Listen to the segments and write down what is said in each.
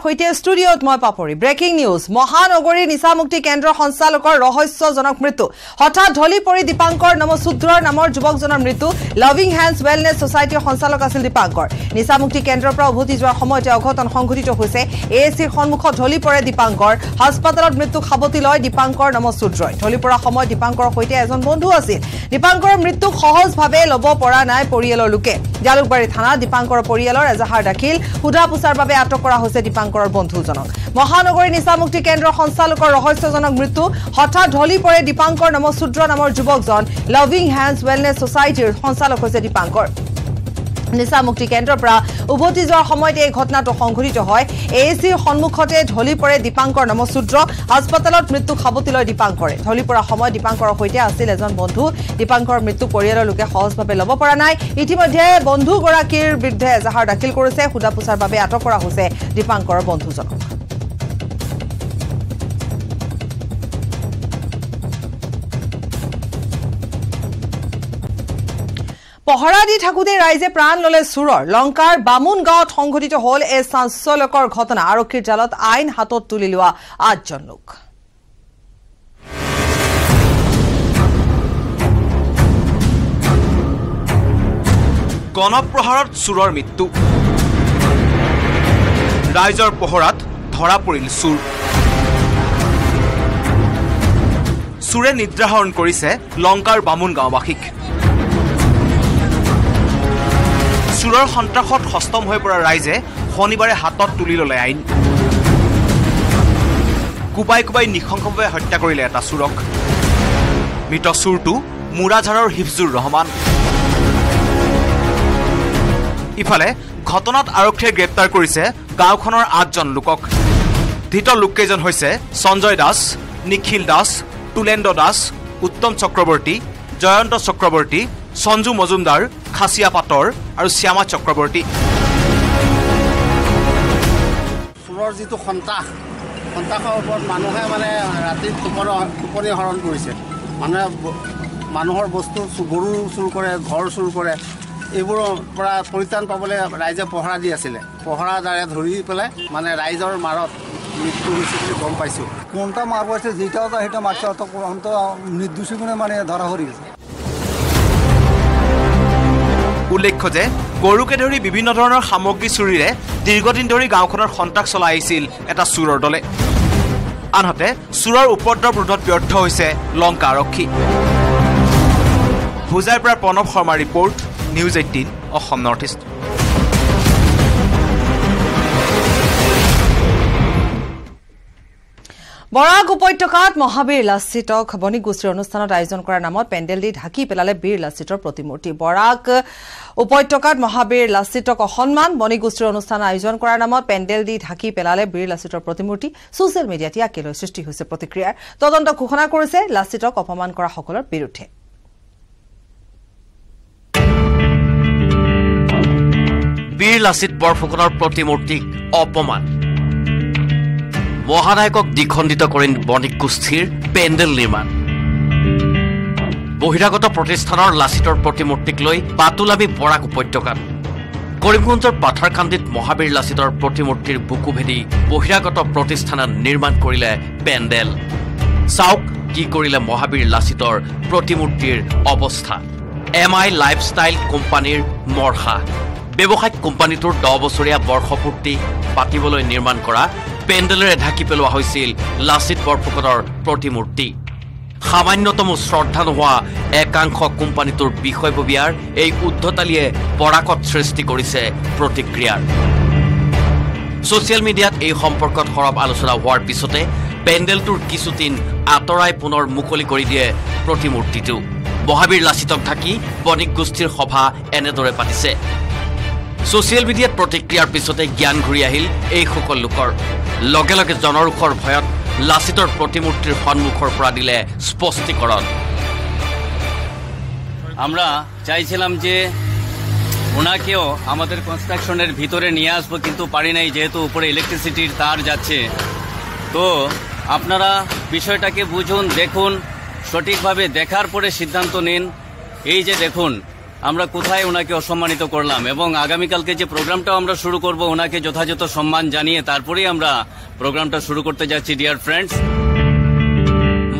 hoite studio moi papori breaking news mohanogori nisamukti kendro sanchaalokor rohoyyojonok mrityu hothat dholi pori dipankar namosudra namor jubok jonor mrityu loving hands wellness society sanchaalok asil dipankar nisamukti kendro pra obhuti jwa samoyte oghoton songghitito hoise ac khonmukh dholi pore dipankar hospitalot mrityu khaboti loy dipankar namosudra dholi pora samoy dipankar hoite ejon bondhu asil dipankar mrityu khohoj bhabe lobo pora nai poriyelor luke jalukbari thana dipankar poriyelor ezahar dakil huda pusar babe atok kora hoise dipankar বন্ধুজনক মহানগরী নিসামুক্তি কেন্দ্র সঞ্চালকৰ ৰহস্যজনক মৃত্যু হঠাৎ ঢলি পৰে দীপাঙ্কৰ নামসূত্ৰ নামৰ যুৱকজন লাভিং হ্যান্ডছ ওয়েলনেস সোসাইটিৰ সঞ্চালক হৈছে দীপাঙ্কৰ নিসামুক্তি কেন্দ্ৰৰ পৰা উভতি যোৱাৰ সময়তে এই ঘটনাটো সংঘটিত হয় এএচিৰ সন্মুখতে ঢলি পৰে দীপাঙ্কৰ নামসূত্ৰ হাসপাতালত মৃত্যু খাবতি লৈ দীপাঙ্কৰে ঢলি পৰা সময় দীপাঙ্কৰৰ হৈতে আছিল এজন বন্ধু দীপাঙ্কৰ মৃত্যু পৰিয়ালৰ লোকে সহজভাৱে লব পৰা নাই ইতিমধ্যে বন্ধু গৰাকীৰ বিৰুদ্ধে এজাহাৰ দাখিল কৰিছে হুদাপুছাৰ বাবে আটক কৰা হৈছে দীপাঙ্কৰৰ বন্ধুজনক পহৰাদি ঠাকুতে ৰাইজে প্ৰাণ ললে সুৰৰ লংকাৰ বামুনগাঁৱত সংঘটিত হল এই চাঞ্চল্যকৰ ঘটনা আৰক্ষীৰ জালত আইন হাতত তুলি লোৱা আঠজন লোক গণপ্ৰহাৰত সুৰৰ মৃত্যু ৰাইজৰ পহৰাত ধৰা পৰিল সুৰ সুৰে নিদ্ৰাহৰণ কৰিছে লংকাৰ বামুনগাঁওবাসীক সুৰৰ সন্ত্ৰাসত হস্তম হৈ পৰা ৰাইজে শনিবাৰে হাতত তুলি ললে আইন কুপাই কুপাই নিখংসভাৱে হত্যা কৰিলে এটা সুৰক মৃত সুৰটো মুৰাঝাৰৰ হিফজুৰ ৰহমান ইফালে ঘটনাত আৰক্ষীয়ে গ্ৰেপ্তাৰ কৰিছে গাঁওখনৰ আঠজন লোকক ধৃত লোককেইজন হৈছে সঞ্জয় দাস নিখিল দাস তুলেন্দ্ৰ দাস উত্তম চক্ৰৱৰ্তী জয়ন্ত চক্ৰৱৰ্তী সঞ্জু মজুমদাৰ খাসিয়া পাটৰ আৰু শ্যামা চক্ৰৱৰ্তী ফুৰৰ যিটো সন্তানৰ ওপৰত মানুহে মানে ৰাতি টোপনি হৰণ কৰিছে মানুহে মানুহৰ বস্তু গৰু চুৰ কৰে ঘৰ চুৰ কৰে এইবোৰৰ পৰা পৰিত্ৰাণ পাবলৈ ৰাইজে পহৰা দি আছিলে পহৰা দাৰে ধৰি পেলাই মানে ৰাইজৰ মাৰত মৃত্যু হৈছে বুলি গম পাইছোঁ কোনটা মাৰ গৈছে যেইটাও সেইটা মাৰছে অন্ত নিৰ্দোষী গুণে মানে ধৰা হৰি গৈছে উল্লেখ্য যে গৰুকে ধৰি বিভিন্ন ধৰণৰ সামগ্ৰী চুৰিৰে দীৰ্ঘদিন ধৰি গাঁওখনৰ সন্ত্ৰাস চলাই আহিছিল এটা চুৰৰ দলে আনহাতে চুৰৰ উপদ্ৰৱ ৰোধত ব্যৰ্থ হৈছে লংকা আৰক্ষী ভোজাইৰ পৰা Pranab Sharma report news ১৮ Asom north east বৰাক উপত্যকাত মহাবীৰ লাচিতক বণিক গোষ্ঠীৰ অনুষ্ঠানত আয়োজন কৰাৰ নামত পেণ্ডেল দি ঢাকি পেলালে বীৰ লাচিতৰ প্ৰতিমূৰ্তি বৰাক উপত্যকাত মহাবীৰ লাচিতক অসন্মান বণিক গোষ্ঠীৰ অনুষ্ঠান আয়োজন কৰাৰ নামত পেণ্ডেল দি ঢাকি পেলালে বীৰ লাচিতৰ প্ৰতিমূৰ্তি ছ'চিয়েল মিডিয়াত ইয়াকে লৈ সৃষ্টি হৈছে প্ৰতিক্ৰিয়াৰ তদন্ত ঘোষণা কৰিছে লাচিতক অপমান কৰা সকলৰ বিৰুদ্ধে বীৰ লাচিত বৰফুকনৰ প্ৰতিমূৰ্তিক অপমান মহানায়কক দ্বিখণ্ডিত কৰেন বণিক গোষ্ঠীৰ পেণ্ডেল নিৰ্মাণ বহিৰাগত প্ৰতিষ্ঠানৰ লাচিতৰ প্ৰতিমূৰ্তিক লৈ পাতুলাবি বৰাক উপত্যকাত কৰিমগঞ্জৰ পাথাৰকান্দিত মহাবীৰ লাচিতৰ প্ৰতিমূৰ্তিৰ বুকু ভেদি বহিৰাগত প্ৰতিষ্ঠানত নিৰ্মাণ কৰিলে পেণ্ডেল চাওক কি কৰিলে মহাবীৰ লাচিতৰ প্ৰতিমূৰ্তিৰ অৱস্থা এম আই লাইফষ্টাইল কোম্পানীৰ মৰহা ব্যৱসায়িক কোম্পানীটোৰ ১০ বছৰীয়া বৰ্ষপূৰ্তি পাতিবলৈ নিৰ্মাণ কৰা পেণ্ডেলেৰে ঢাকি পেলোৱা হৈছিল লাচিত বৰফুকনৰ প্ৰতিমূৰ্তি সামান্যতম শ্ৰদ্ধা নোহোৱা একাংশ কোম্পানীটোৰ বিষয়ববীয়াৰ এই উদ্ধতালিয়ে বৰাকত সৃষ্টি কৰিছে প্ৰতিক্ৰিয়াৰ ছ'চিয়েল মিডিয়াত এই সম্পৰ্কত সৰব আলোচনা হোৱাৰ পিছতে পেণ্ডেলটোৰ কিছুদিন আঁতৰাই পুনৰ মুকলি কৰি দিয়ে প্ৰতিমূৰ্তিটো মহাবীৰ লাচিতক ঢাকি বণিক গোষ্ঠীৰ সভা এনেদৰে পাতিছে ছ'চিয়েল মিডিয়াত প্ৰতিক্ৰিয়াৰ পিছতে জ্ঞান ঘূৰি আহিল এই সকল লোকৰ লগে লগে জনৰোষৰ ভয়ত লাচিতৰ প্ৰতিমূৰ্তিৰ সন্মুখৰ পৰা দিলে স্পষ্টীকৰণ আমরা চাইছিলাম যে ওনাকেও আমাদের কনস্ট্রাকশনের ভিতরে নিয়ে আসবো কিন্তু পারি নাই যেহেতু উপরে ইলেকট্রিসিটির তার যাচ্ছে তো আপনারা বিষয়টাকে বুঝুন দেখুন সঠিকভাবে দেখার পরে সিদ্ধান্ত নিন এই যে দেখুন আমরা কোথায় ওনাকে অসম্মানিত করলাম এবং আগামীকালকে যে প্রোগ্রামটাও আমরা শুরু করব ওনাকে যথাযথ সম্মান জানিয়ে তারপরেই আমরা প্রোগ্রামটা শুরু করতে যাচ্ছি ডিয়ার ফ্রেন্ডস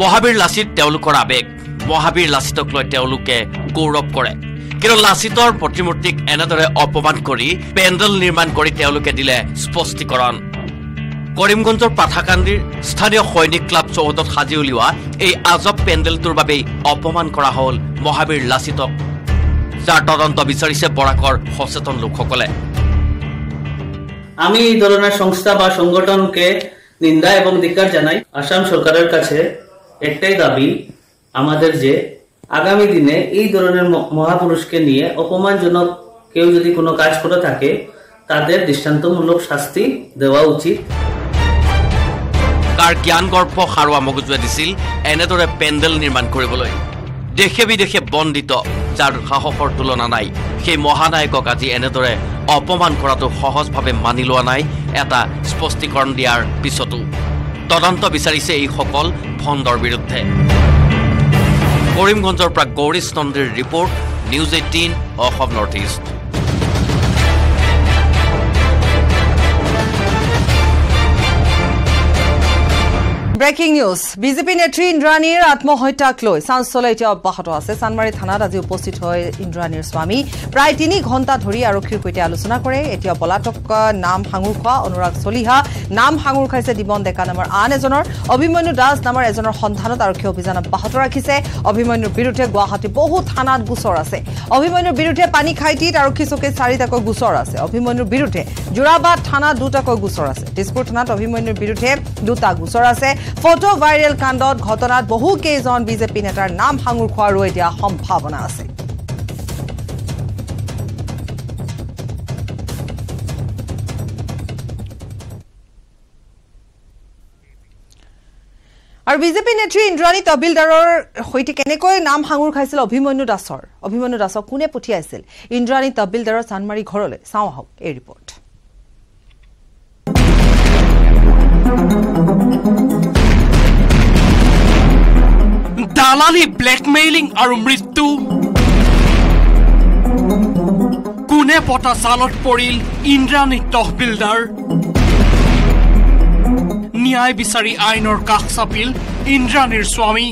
মহাবীর লাচিত তেওলুকৰ আবেগ মহাবীৰ লাচিতক লৈ তেওলুকে গৌৰৱ কৰে কিন্তু লাচিতৰ প্ৰতিমূৰ্তিক এনেদৰে অপমান কৰি পেণ্ডেল নিৰ্মাণ কৰি তেওলুকে দিলে স্পষ্টীকৰণ কৰিমগঞ্জৰ পাঠাকান্দিৰ স্থানীয় সৈনিক ক্লাব চৌহদত সাজি উলিওৱা এই আজব পেণ্ডেলটোৰ বাবে অপমান কৰা হল মহাবীৰ লাচিতক যাৰ তদন্ত বিচাৰিছে বৰাকৰ সচেতন লোকসকলে আমি এই ধৰণৰ সংস্থা বা সংগঠনকে নিন্দা এবং ধিক্কার জানাই আসাম সরকারের কাছে একটাই দাবি আমাদের যে আগামী দিনে এই ধরনের মহাপুরুষকে নিয়ে অপমানজনক কেউ যদি কোনো কাজ করে থাকে তাদের দৃষ্টান্তমূলক শাস্তি দেওয়া উচিত কার জ্ঞানগর্ভ হারুয়া মগজুৱে দিছিল এনেদৰে পেণ্ডেল নিৰ্মাণ কৰিবলৈ দেখে বিদেশে বন্দিত যাৰ সাহসৰ তুলনা নাই সেই মহানায়কক আজি এনেদৰে অপমান কৰাটো সহজভাৱে মানি লোৱা নাই এটা স্পষ্টীকৰণ দিয়াৰ পিছতো তদন্ত বিচাৰিছে এই সকল ভণ্ডৰ বিৰুদ্ধে কৰিমগঞ্জৰ পৰা গৌৰীশ নন্দীৰ report news ১৮ Asom north east Breaking news. BJP Netri Indranir Atmohoitak loi. Sansolai eta obbahato ase. Sanmari thana aji uposthit hoy Indranir Swami. Pray 3 ghonta dhori arokhir koite alochona kore. Eta bolatok naam hangur khoa Anurag Soliha. Naam hangur khaise dibon deka namar an ejonor. Abhimanyu Das namar ejonor santhanot arokhi obhijan obbahato rakhise. Abhimanyur birudhe Guwahati bohu thanat gusor ase. Abhimanyur birudhe pani khaitit arokhi soke charitako gusor ase. Abhimanyur birudhe Jorabad thana dutako gusor ase. Tezpur thanat Abhimanyur birudhe duta gusor ase. Photo viral kandot ghotonat bohu kejon BJP netar naam hangur khwa roi dia sombhabona ase Our BJP Netri Indrani Tabildaror hoite kenekoi naam hangur khaisil Abhimanyu Dasor kune pothiaisil Indrani Tabildaror Sanmari ghorole sao hok ei report Dalali blackmailing aru mrityu Kune pota salat poril Indrani Tahbildar Nyay bisari ainor kakh sapil Indranir Swami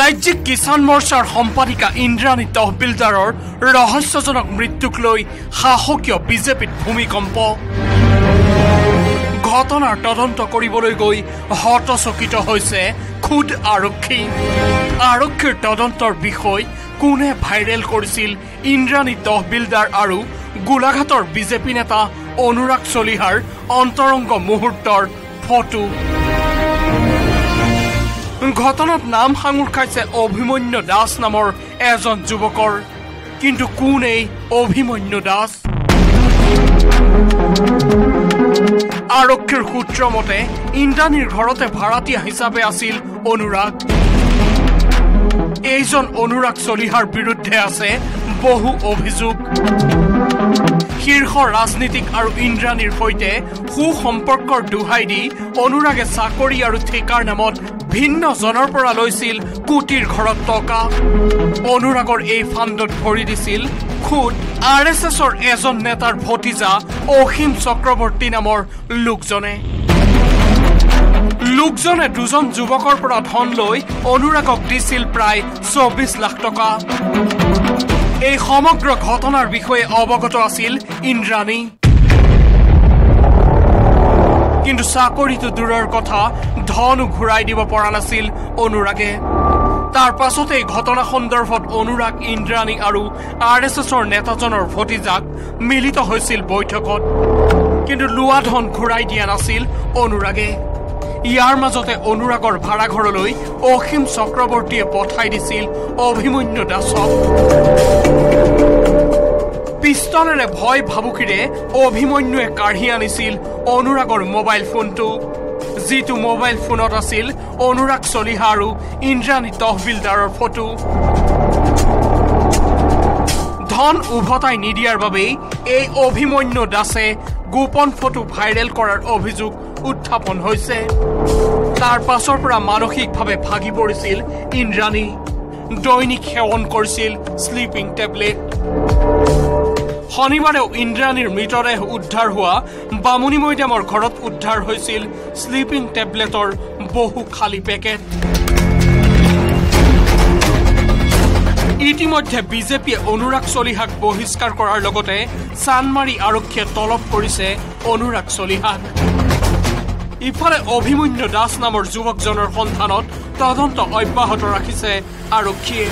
Rajyik Kisan Morchar Sampadika Indrani Tahbildaror rahasyajonok mrityuk loi hahokiyo BJPit bhumikampo ঘটনাৰ তদন্ত কৰিবলৈ গৈ হতচকিত হৈছে খুদ আৰক্ষী আৰক্ষীৰ তদন্তৰ বিষয় কোনে ভাইৰেল কৰিছিল ইন্দ্ৰাণী তহবিলদাৰ আৰু গোলাঘাটৰ বিজেপি নেতা অনুৰাগ চলিহাৰ অন্তৰংগ মুহূৰ্তৰ ফটো ঘটনাত নাম হাঙুৰ খাইছে অভিমন্যু দাস নামৰ এজন যুৱকৰ কিন্তু কোন এই অভিমন্যু দাস আৰক্ষীৰ সূত্ৰমতে ইন্দ্ৰাণীৰ ঘৰতে ভাড়াতীয়া হিচাপে আছিল অনুৰাগ এইজন অনুৰাগ চলিহাৰ বিৰুদ্ধে আছে বহু অভিযোগ শীৰ্ষ ৰাজনীতিক আৰু ইন্দ্ৰাণীৰ সৈতে সুসম্পৰ্কৰ দুহাই দি অনুৰাগে চাকৰি আৰু ঠিকাৰ নামত ভিন্ন জনৰ পৰা লৈছিল কোটিৰ ঘৰত টকা অনুৰাগৰ এই ফাণ্ডত ভৰি দিছিল খুদ আৰএছএছৰ এজন নেতাৰ ভতিজা অখিম চক্ৰৱৰ্তী নামৰ লোকজনে দুজন যুৱকৰ পৰা ধন লৈ অনুৰাগক দিছিল প্ৰায় ২৪ লাখ টকা এই সমগ্ৰ ঘটনাৰ বিষয়ে অৱগত আছিল ইন্দ্ৰাণী কিন্তু চাকৰিটো দূৰৰ কথা ধন ঘূৰাই দিব পৰা নাছিল অনুৰাগে তাৰ পাছতেই ঘটনা সন্দৰ্ভত অনুৰাগ ইন্দ্ৰাণী আৰু আৰএছএছৰ নেতাজনৰ ভতিজাক মিলিত হৈছিল বৈঠকত কিন্তু লুৱা ধন ঘূৰাই দিয়া নাছিল অনুৰাগে ইয়াৰ মাজতে অনুৰাগৰ ভাড়া ঘৰলৈ অখিম চক্ৰৱৰ্তীয়ে পঠাই দিছিল অভিমন্যু দাসক পিস্তলেৰে ভয় ভাবুকিৰে অভিমন্যুৱে কাঢ়ি আনিছিল অনুৰাগৰ মোবাইল ফোনটো যিটো মোবাইল ফোনত আছিল অনুৰাগ চলিহা আৰু ইন্দ্ৰাণী তহবিলদাৰৰ ফটো ধন উভতাই নিদিয়াৰ বাবে এই অভিমন্যু দাসে গোপন ফটো ভাইৰেল কৰাৰ অভিযোগ উত্থাপন হৈছে তাৰ পাছৰ পৰা মানসিকভাৱে ভাগি পৰিছিল ইন্দ্ৰাণী দৈনিক সেৱন কৰিছিল স্লিপিং টেবলেট শনিবাৰে ইন্দ্ৰাণীৰ মৃতদেহ উদ্ধাৰ হোৱা বামুনী মৈদামৰ ঘৰত উদ্ধাৰ হৈছিল স্লিপিং টেবলেটৰ বহু খালি পেকেট ইতিমধ্যে বিজেপিয়ে অনুৰাগ চলিহাক বহিষ্কাৰ কৰাৰ লগতে চানমাৰি আৰক্ষীয়ে তলব কৰিছে অনুৰাগ চলিহাক ইফালে অভিমন্য দাস নামৰ যুৱকজনৰ সন্ধানত তদন্ত অব্যাহত ৰাখিছে আৰক্ষীয়ে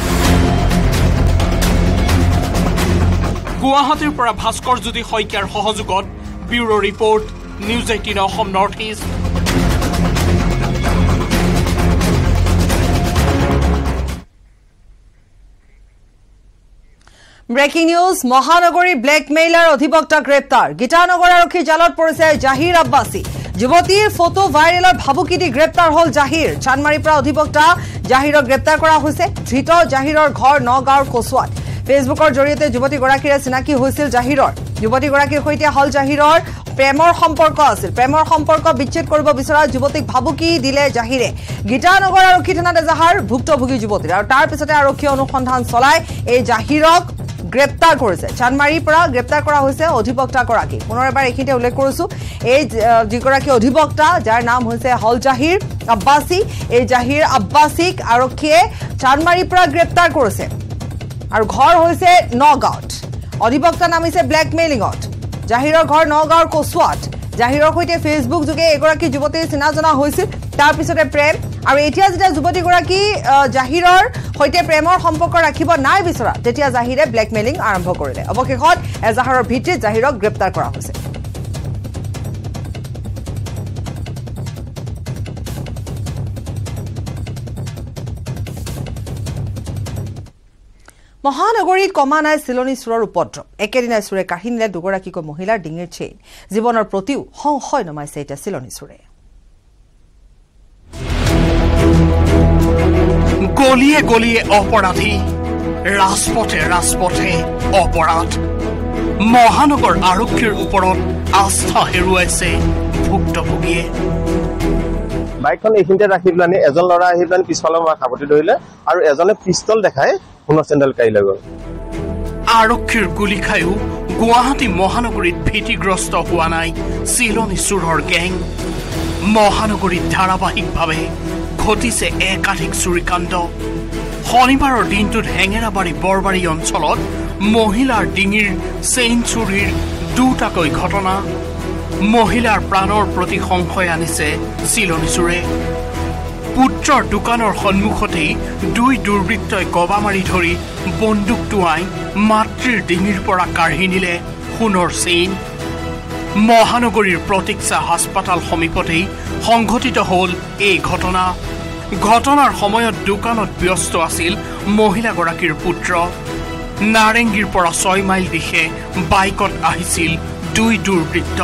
গুৱাহাটীৰ পৰা ভাস্কৰ জ্যোতি শইকীয়াৰ সহযোগত bureau' report news 18 Asom north east Breaking news, Mahanagori blackmailer Adhibokta greptar. Gitanagar arokhi jalat porise Jahir Abbasi. Jubotir photo viral aur bhabukiti greptar hol Jahir. Chanmari pra Adhibokta Jahir aur greptar kora hoise. Dhito Jahir aur ghor Nagaon Koswat. Facebook aur joriyete juboti gorakir sinaki hoisil Jahir aur. Juboti gorakir hoite hol Jahir aur premor somporko asil. Premor somporko bichet koribo bisara jubotik bhabuki dile Jahire. Gitanagar arokhi thana Jahir bhuktobhogi juboti aur tar pisote arokhi anusandhan cholai ei Jahirok গ্রেপ্তার কৰিছে চানমাৰীৰ পৰা গ্ৰেপ্তাৰ কৰা হৈছে অধিবক্তা গৰাকী পুনৰ এবাৰ এখিতে উল্লেখ কৰিছো এই যিগৰাকী অধিবক্তা যাৰ নাম হৈছে হল জাহিৰ আব্বাসী এই জাহিৰ আব্বাসীক আৰক্ষীয়ে চানমাৰীৰ পৰা গ্ৰেপ্তাৰ কৰিছে আৰু ঘৰ হৈছে নগাঁৱত অধিবক্তা নামিছে ব্ল্যাকমেইলিংত জাহিৰৰ ঘৰ নগাঁৱৰ কোসৱাত জাহিৰৰ হৈতে ফেচবুক যোগে এগৰাকী যুৱতীৰ চিনাজনা হৈছিল তাৰ পিছতে প্ৰেম আৰু এতিয়া যেতিয়া যুৱতী গৰাকী জাহিৰৰ হৈতে প্ৰেমৰ সম্পৰ্ক ৰাখিব নাই বিচৰা তেতিয়া জাহিৰে ব্ল্যাকমেইলিং আৰম্ভ কৰিলে অৱশেষত এজাহাৰৰ ভিত্তিত জাহিৰক গ্ৰেপ্তাৰ কৰা হৈছে মহানগৰীত কমা নাই চিলনী চুৰৰ উপদ্ৰৱ একেদিনাই চুৰে কাহিনীলে দুগৰাকীকৈ মহিলাৰ ডিঙিৰ চেইন জীৱনৰ প্ৰতিও সংশয় নমাইছে এটা চিলনী চুৰে গলিয়ে গলিয়ে অপৰাধী ৰাজপথে ৰাজপথে অপৰাধ মহানগৰ আৰক্ষীৰ ওপৰত আস্থা হেৰুৱাইছে ভুক্তভোগীয়ে বাইকখন এইখিনিতে ৰাখিবলানি এজন লৰা আহিবলানি পিছফালৰ পৰা খাবতি ধৰিলে আৰু এজনে পিস্তল দেখাই হুনৰ চেন্ডেল কাঢ়ি লৈ গ'ল আৰক্ষীৰ গুলি খায়ো গুৱাহাটী মহানগৰীত ভীতিগ্ৰস্ত হোৱা নাই চিলনী চুৰৰ গেং মহানগৰীত ধাৰাবাহিকভাৱে ঘটিছে একাধিক চুৰিকাণ্ড শনিবাৰৰ দিনটোত হেঙেৰাবাৰী বৰবাৰী অঞ্চলত মহিলাৰ ডিঙিৰ চেইন চুৰিৰ দুটাকৈ ঘটনা মহিলাৰ প্ৰাণৰ প্ৰতি সংশয় আনিছে চিলনী চুৰে পুত্ৰৰ দোকানৰ সন্মুখতেই দুই দুৰ্বৃত্তই গবা মাৰি ধৰি বন্দুক টোৱাই মাতৃৰ ডিঙিৰ পৰা কাঢ়ি নিলে সোণৰ চেইন মহানগৰীৰ প্ৰতীক্ষা হাস্পাতাল সমীপতেই সংঘটিত হ'ল এই ঘটনা ঘটনাৰ সময়ত দোকানত ব্যস্ত আছিল মহিলাগৰাকীৰ পুত্ৰ নাৰেংগীৰ পৰা 6 মাইল দিশে বাইকত আহিছিল দুই দুৰ্বৃত্ত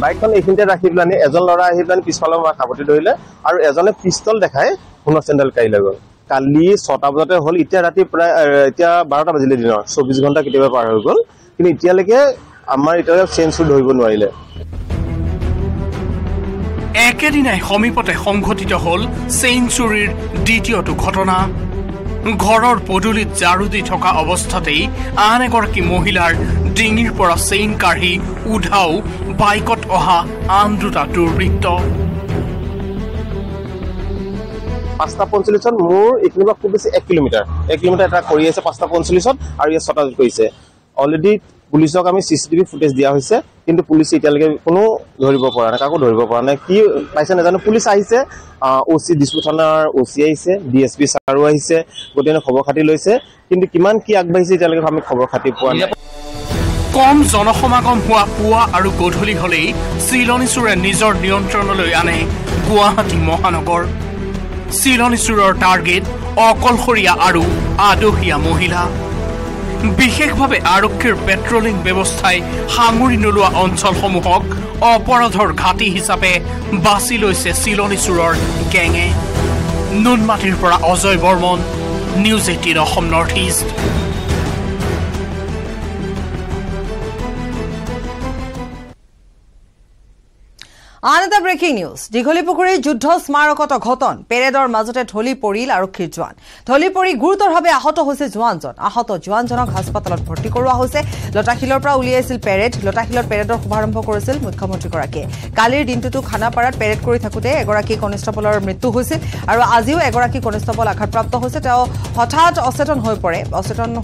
বাইকখন এইখিনিতে ৰাখিবলানি এজন লৰা আহিবলানি পিছফালৰ পৰা খাবতি ধৰিলে আৰু এজনে পিস্তল দেখাই সোণৰ চেন্ডেল কাঢ়ি লৈ গ'ল কালি 6টা বজাতে হ'ল এতিয়া ৰাতি প্ৰায় এতিয়া 12টা বাজিলে দিনৰ 24 ঘণ্টা কেতিয়াবা পাৰ হৈ গ'ল কিন্তু এতিয়ালৈকে আমাৰ এটা চেঞ্জও ধৰিব নোৱাৰিলে একেদিনাই সমীপতে সংঘটিত হ'ল চেইনচুৰীৰ দ্বিতীয়টো ঘটনা ঘৰৰ পদুলিত জাৰু দি থকা অৱস্থাতেই আন এগৰাকী মহিলাৰ ডিঙিৰ পৰা চেইন কাঢ়ি উঠাও বাইকত অহা আন দুটা দুৰ্বৃত্ত 5:45 মোৰ ইকনবা খুব বেছি 1 কিলোমিটাৰ এটা কৰি আছে 5:45 আৰু ইয়া ছটাত কৰিছে অলৰেডি পুলিচক আমি সিসিটিভি ফুটেজ দিয়া হৈছে কিন্তু পুলিচ এতিয়ালৈকে কোনো ধৰিব পৰা নাই কাকো ধৰিব পৰা নাই কি পাইছে না জানো পুলিচ আহিছে ওসি ডিসপুটনাৰ ওসি আহিছে ডিএসপি সাৰও আহিছে গতিনে খবৰ খাতি লৈছে কিন্তু কিমান কি আগবাঢ়িছে এতিয়ালৈকে আমি খবৰ খাতি পোৱা নাই কম জনসমাগম হোৱা পুৱা আৰু গধূলি হলেই চিলনী চুৰে নিজৰ নিয়ন্ত্ৰণলৈ আনে গুৱাহাটী মহানগৰ চিলনী চুৰৰ টাৰ্গেট অকলশৰীয়া আৰু আদহীয়া মহিলা বিশেষভাৱে আৰক্ষীৰ পেট্ৰলিং ব্যৱস্থাই হাঙুৰি নলোৱা অঞ্চলসমূহক অপৰাধৰ ঘাটি হিচাপে বাছি লৈছে চিলনী চুৰৰ গেঙে নুনমাটিৰ পৰা Ajay Barman news 18 Asom north east আনটা ব্ৰেকিং নিউজ দীঘলীপুখুৰীৰ যুদ্ধ স্মাৰকত ঘটন পেৰেডৰ মাজতে ঢলি পৰিল আৰক্ষী জোৱান ঢলি পৰি গুৰুতৰভাৱে আহত হৈছে জোৱানজন আহত জোৱানজনক হাসপাতালত ভৰ্তি কৰোৱা হৈছে লটাখিলৰ পৰা উলিয়াইছিল পেৰেড লটাখিলৰ পেৰেডৰ শুভাৰম্ভ কৰিছিল মুখ্যমন্ত্ৰীগৰাকীয়ে কালিৰ দিনটো খানাপাৰাত পেৰেড কৰি থাকুতে এগৰাকী কনস্টেবলৰ মৃত্যু হৈছিল আৰু আজিও এগৰাকী কনস্টেবল আঘাতপ্ৰাপ্ত হৈছে তেওঁ হঠাৎ অচেতন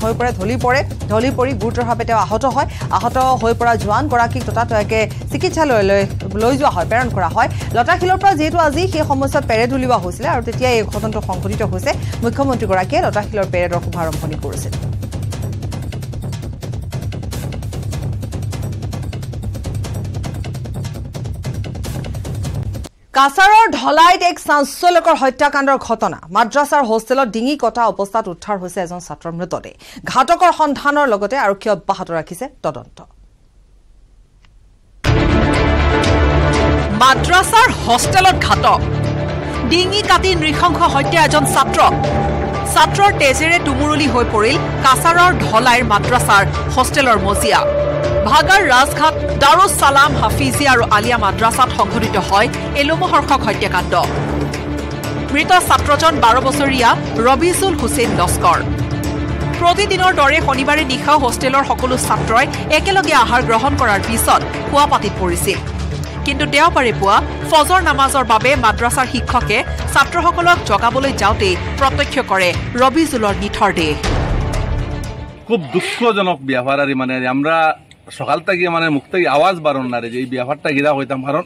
হৈ পৰে ঢলি পৰি গুৰুতৰভাৱে তেওঁ আহত হয় আহত হৈ পৰা জোৱান গৰাকীক ততাতয়াকে চিকিৎসালয়লৈ লৈ যোৱা প্ৰেৰণ কৰা হয় লটাখিলৰ পৰা যেটো আজি সেই সমস্যা পেৰেড উলিওৱা হৈছিল আৰু তেতিয়া এই ঘটনাটো সংঘটিত হৈছে মুখ্যমন্ত্ৰী গৰাকীয়ে লটাখিলৰ পেৰেডৰ শুভাৰম্ভ কৰিছিল কাছাৰৰ ঢলাইত এক চাঞ্চল্যকৰ হত্যাকাণ্ডৰ ঘটনা মাদ্ৰাছাৰ হোষ্টেলত ডিঙি কটা অৱস্থাত উদ্ধাৰ হৈছে এজন ছাত্ৰৰ মৃতদেহ ঘাতকৰ সন্ধানৰ লগতে আৰক্ষী অব্যাহত ৰাখিছে তদন্ত মাদ্ৰাছাৰ হোষ্টেলত ঘাতক ডিঙি কাটি নৃশংস হত্যা এজন ছাত্ৰৰ তেজেৰে তুমুৰলি হৈ পৰিল কাছাৰৰ ঢলাইৰ মাদ্ৰাছাৰ হোষ্টেলৰ মজিয়া ভাগাৰ ৰাজঘাট দাৰুছ সালাম হাফিজি আৰু আলিয়া মাদ্ৰাছাত সংঘটিত হয় এই লোমহৰ্ষক হত্যাকাণ্ড মৃত ছাত্ৰজন 12 বছৰীয়া ৰবিজুল হুছেইন লস্কৰ প্ৰতিদিনৰ দৰে শনিবাৰে নিশা হোষ্টেলৰ সকলো ছাত্ৰই একেলগে আহাৰ গ্ৰহণ কৰাৰ পিছত খোৱা পাতিত পৰিছিল কিন্তু দেওবাৰে পুৱা ফজৰ নামাজৰ বাবে মাদ্ৰাছাৰ শিক্ষকে ছাত্ৰসকলক জগাবলৈ যাওঁতে প্ৰত্যক্ষ কৰে ৰবিজুলৰ নিথৰ দেহ খুব দুঃখজনক ব্যাপার আর মানে আমরা সকাল থেকে মানে মুখ থেকে আওয়াজ বারণ না রে যে এই ব্যাপারটা ঘিরা হইতাম কারণ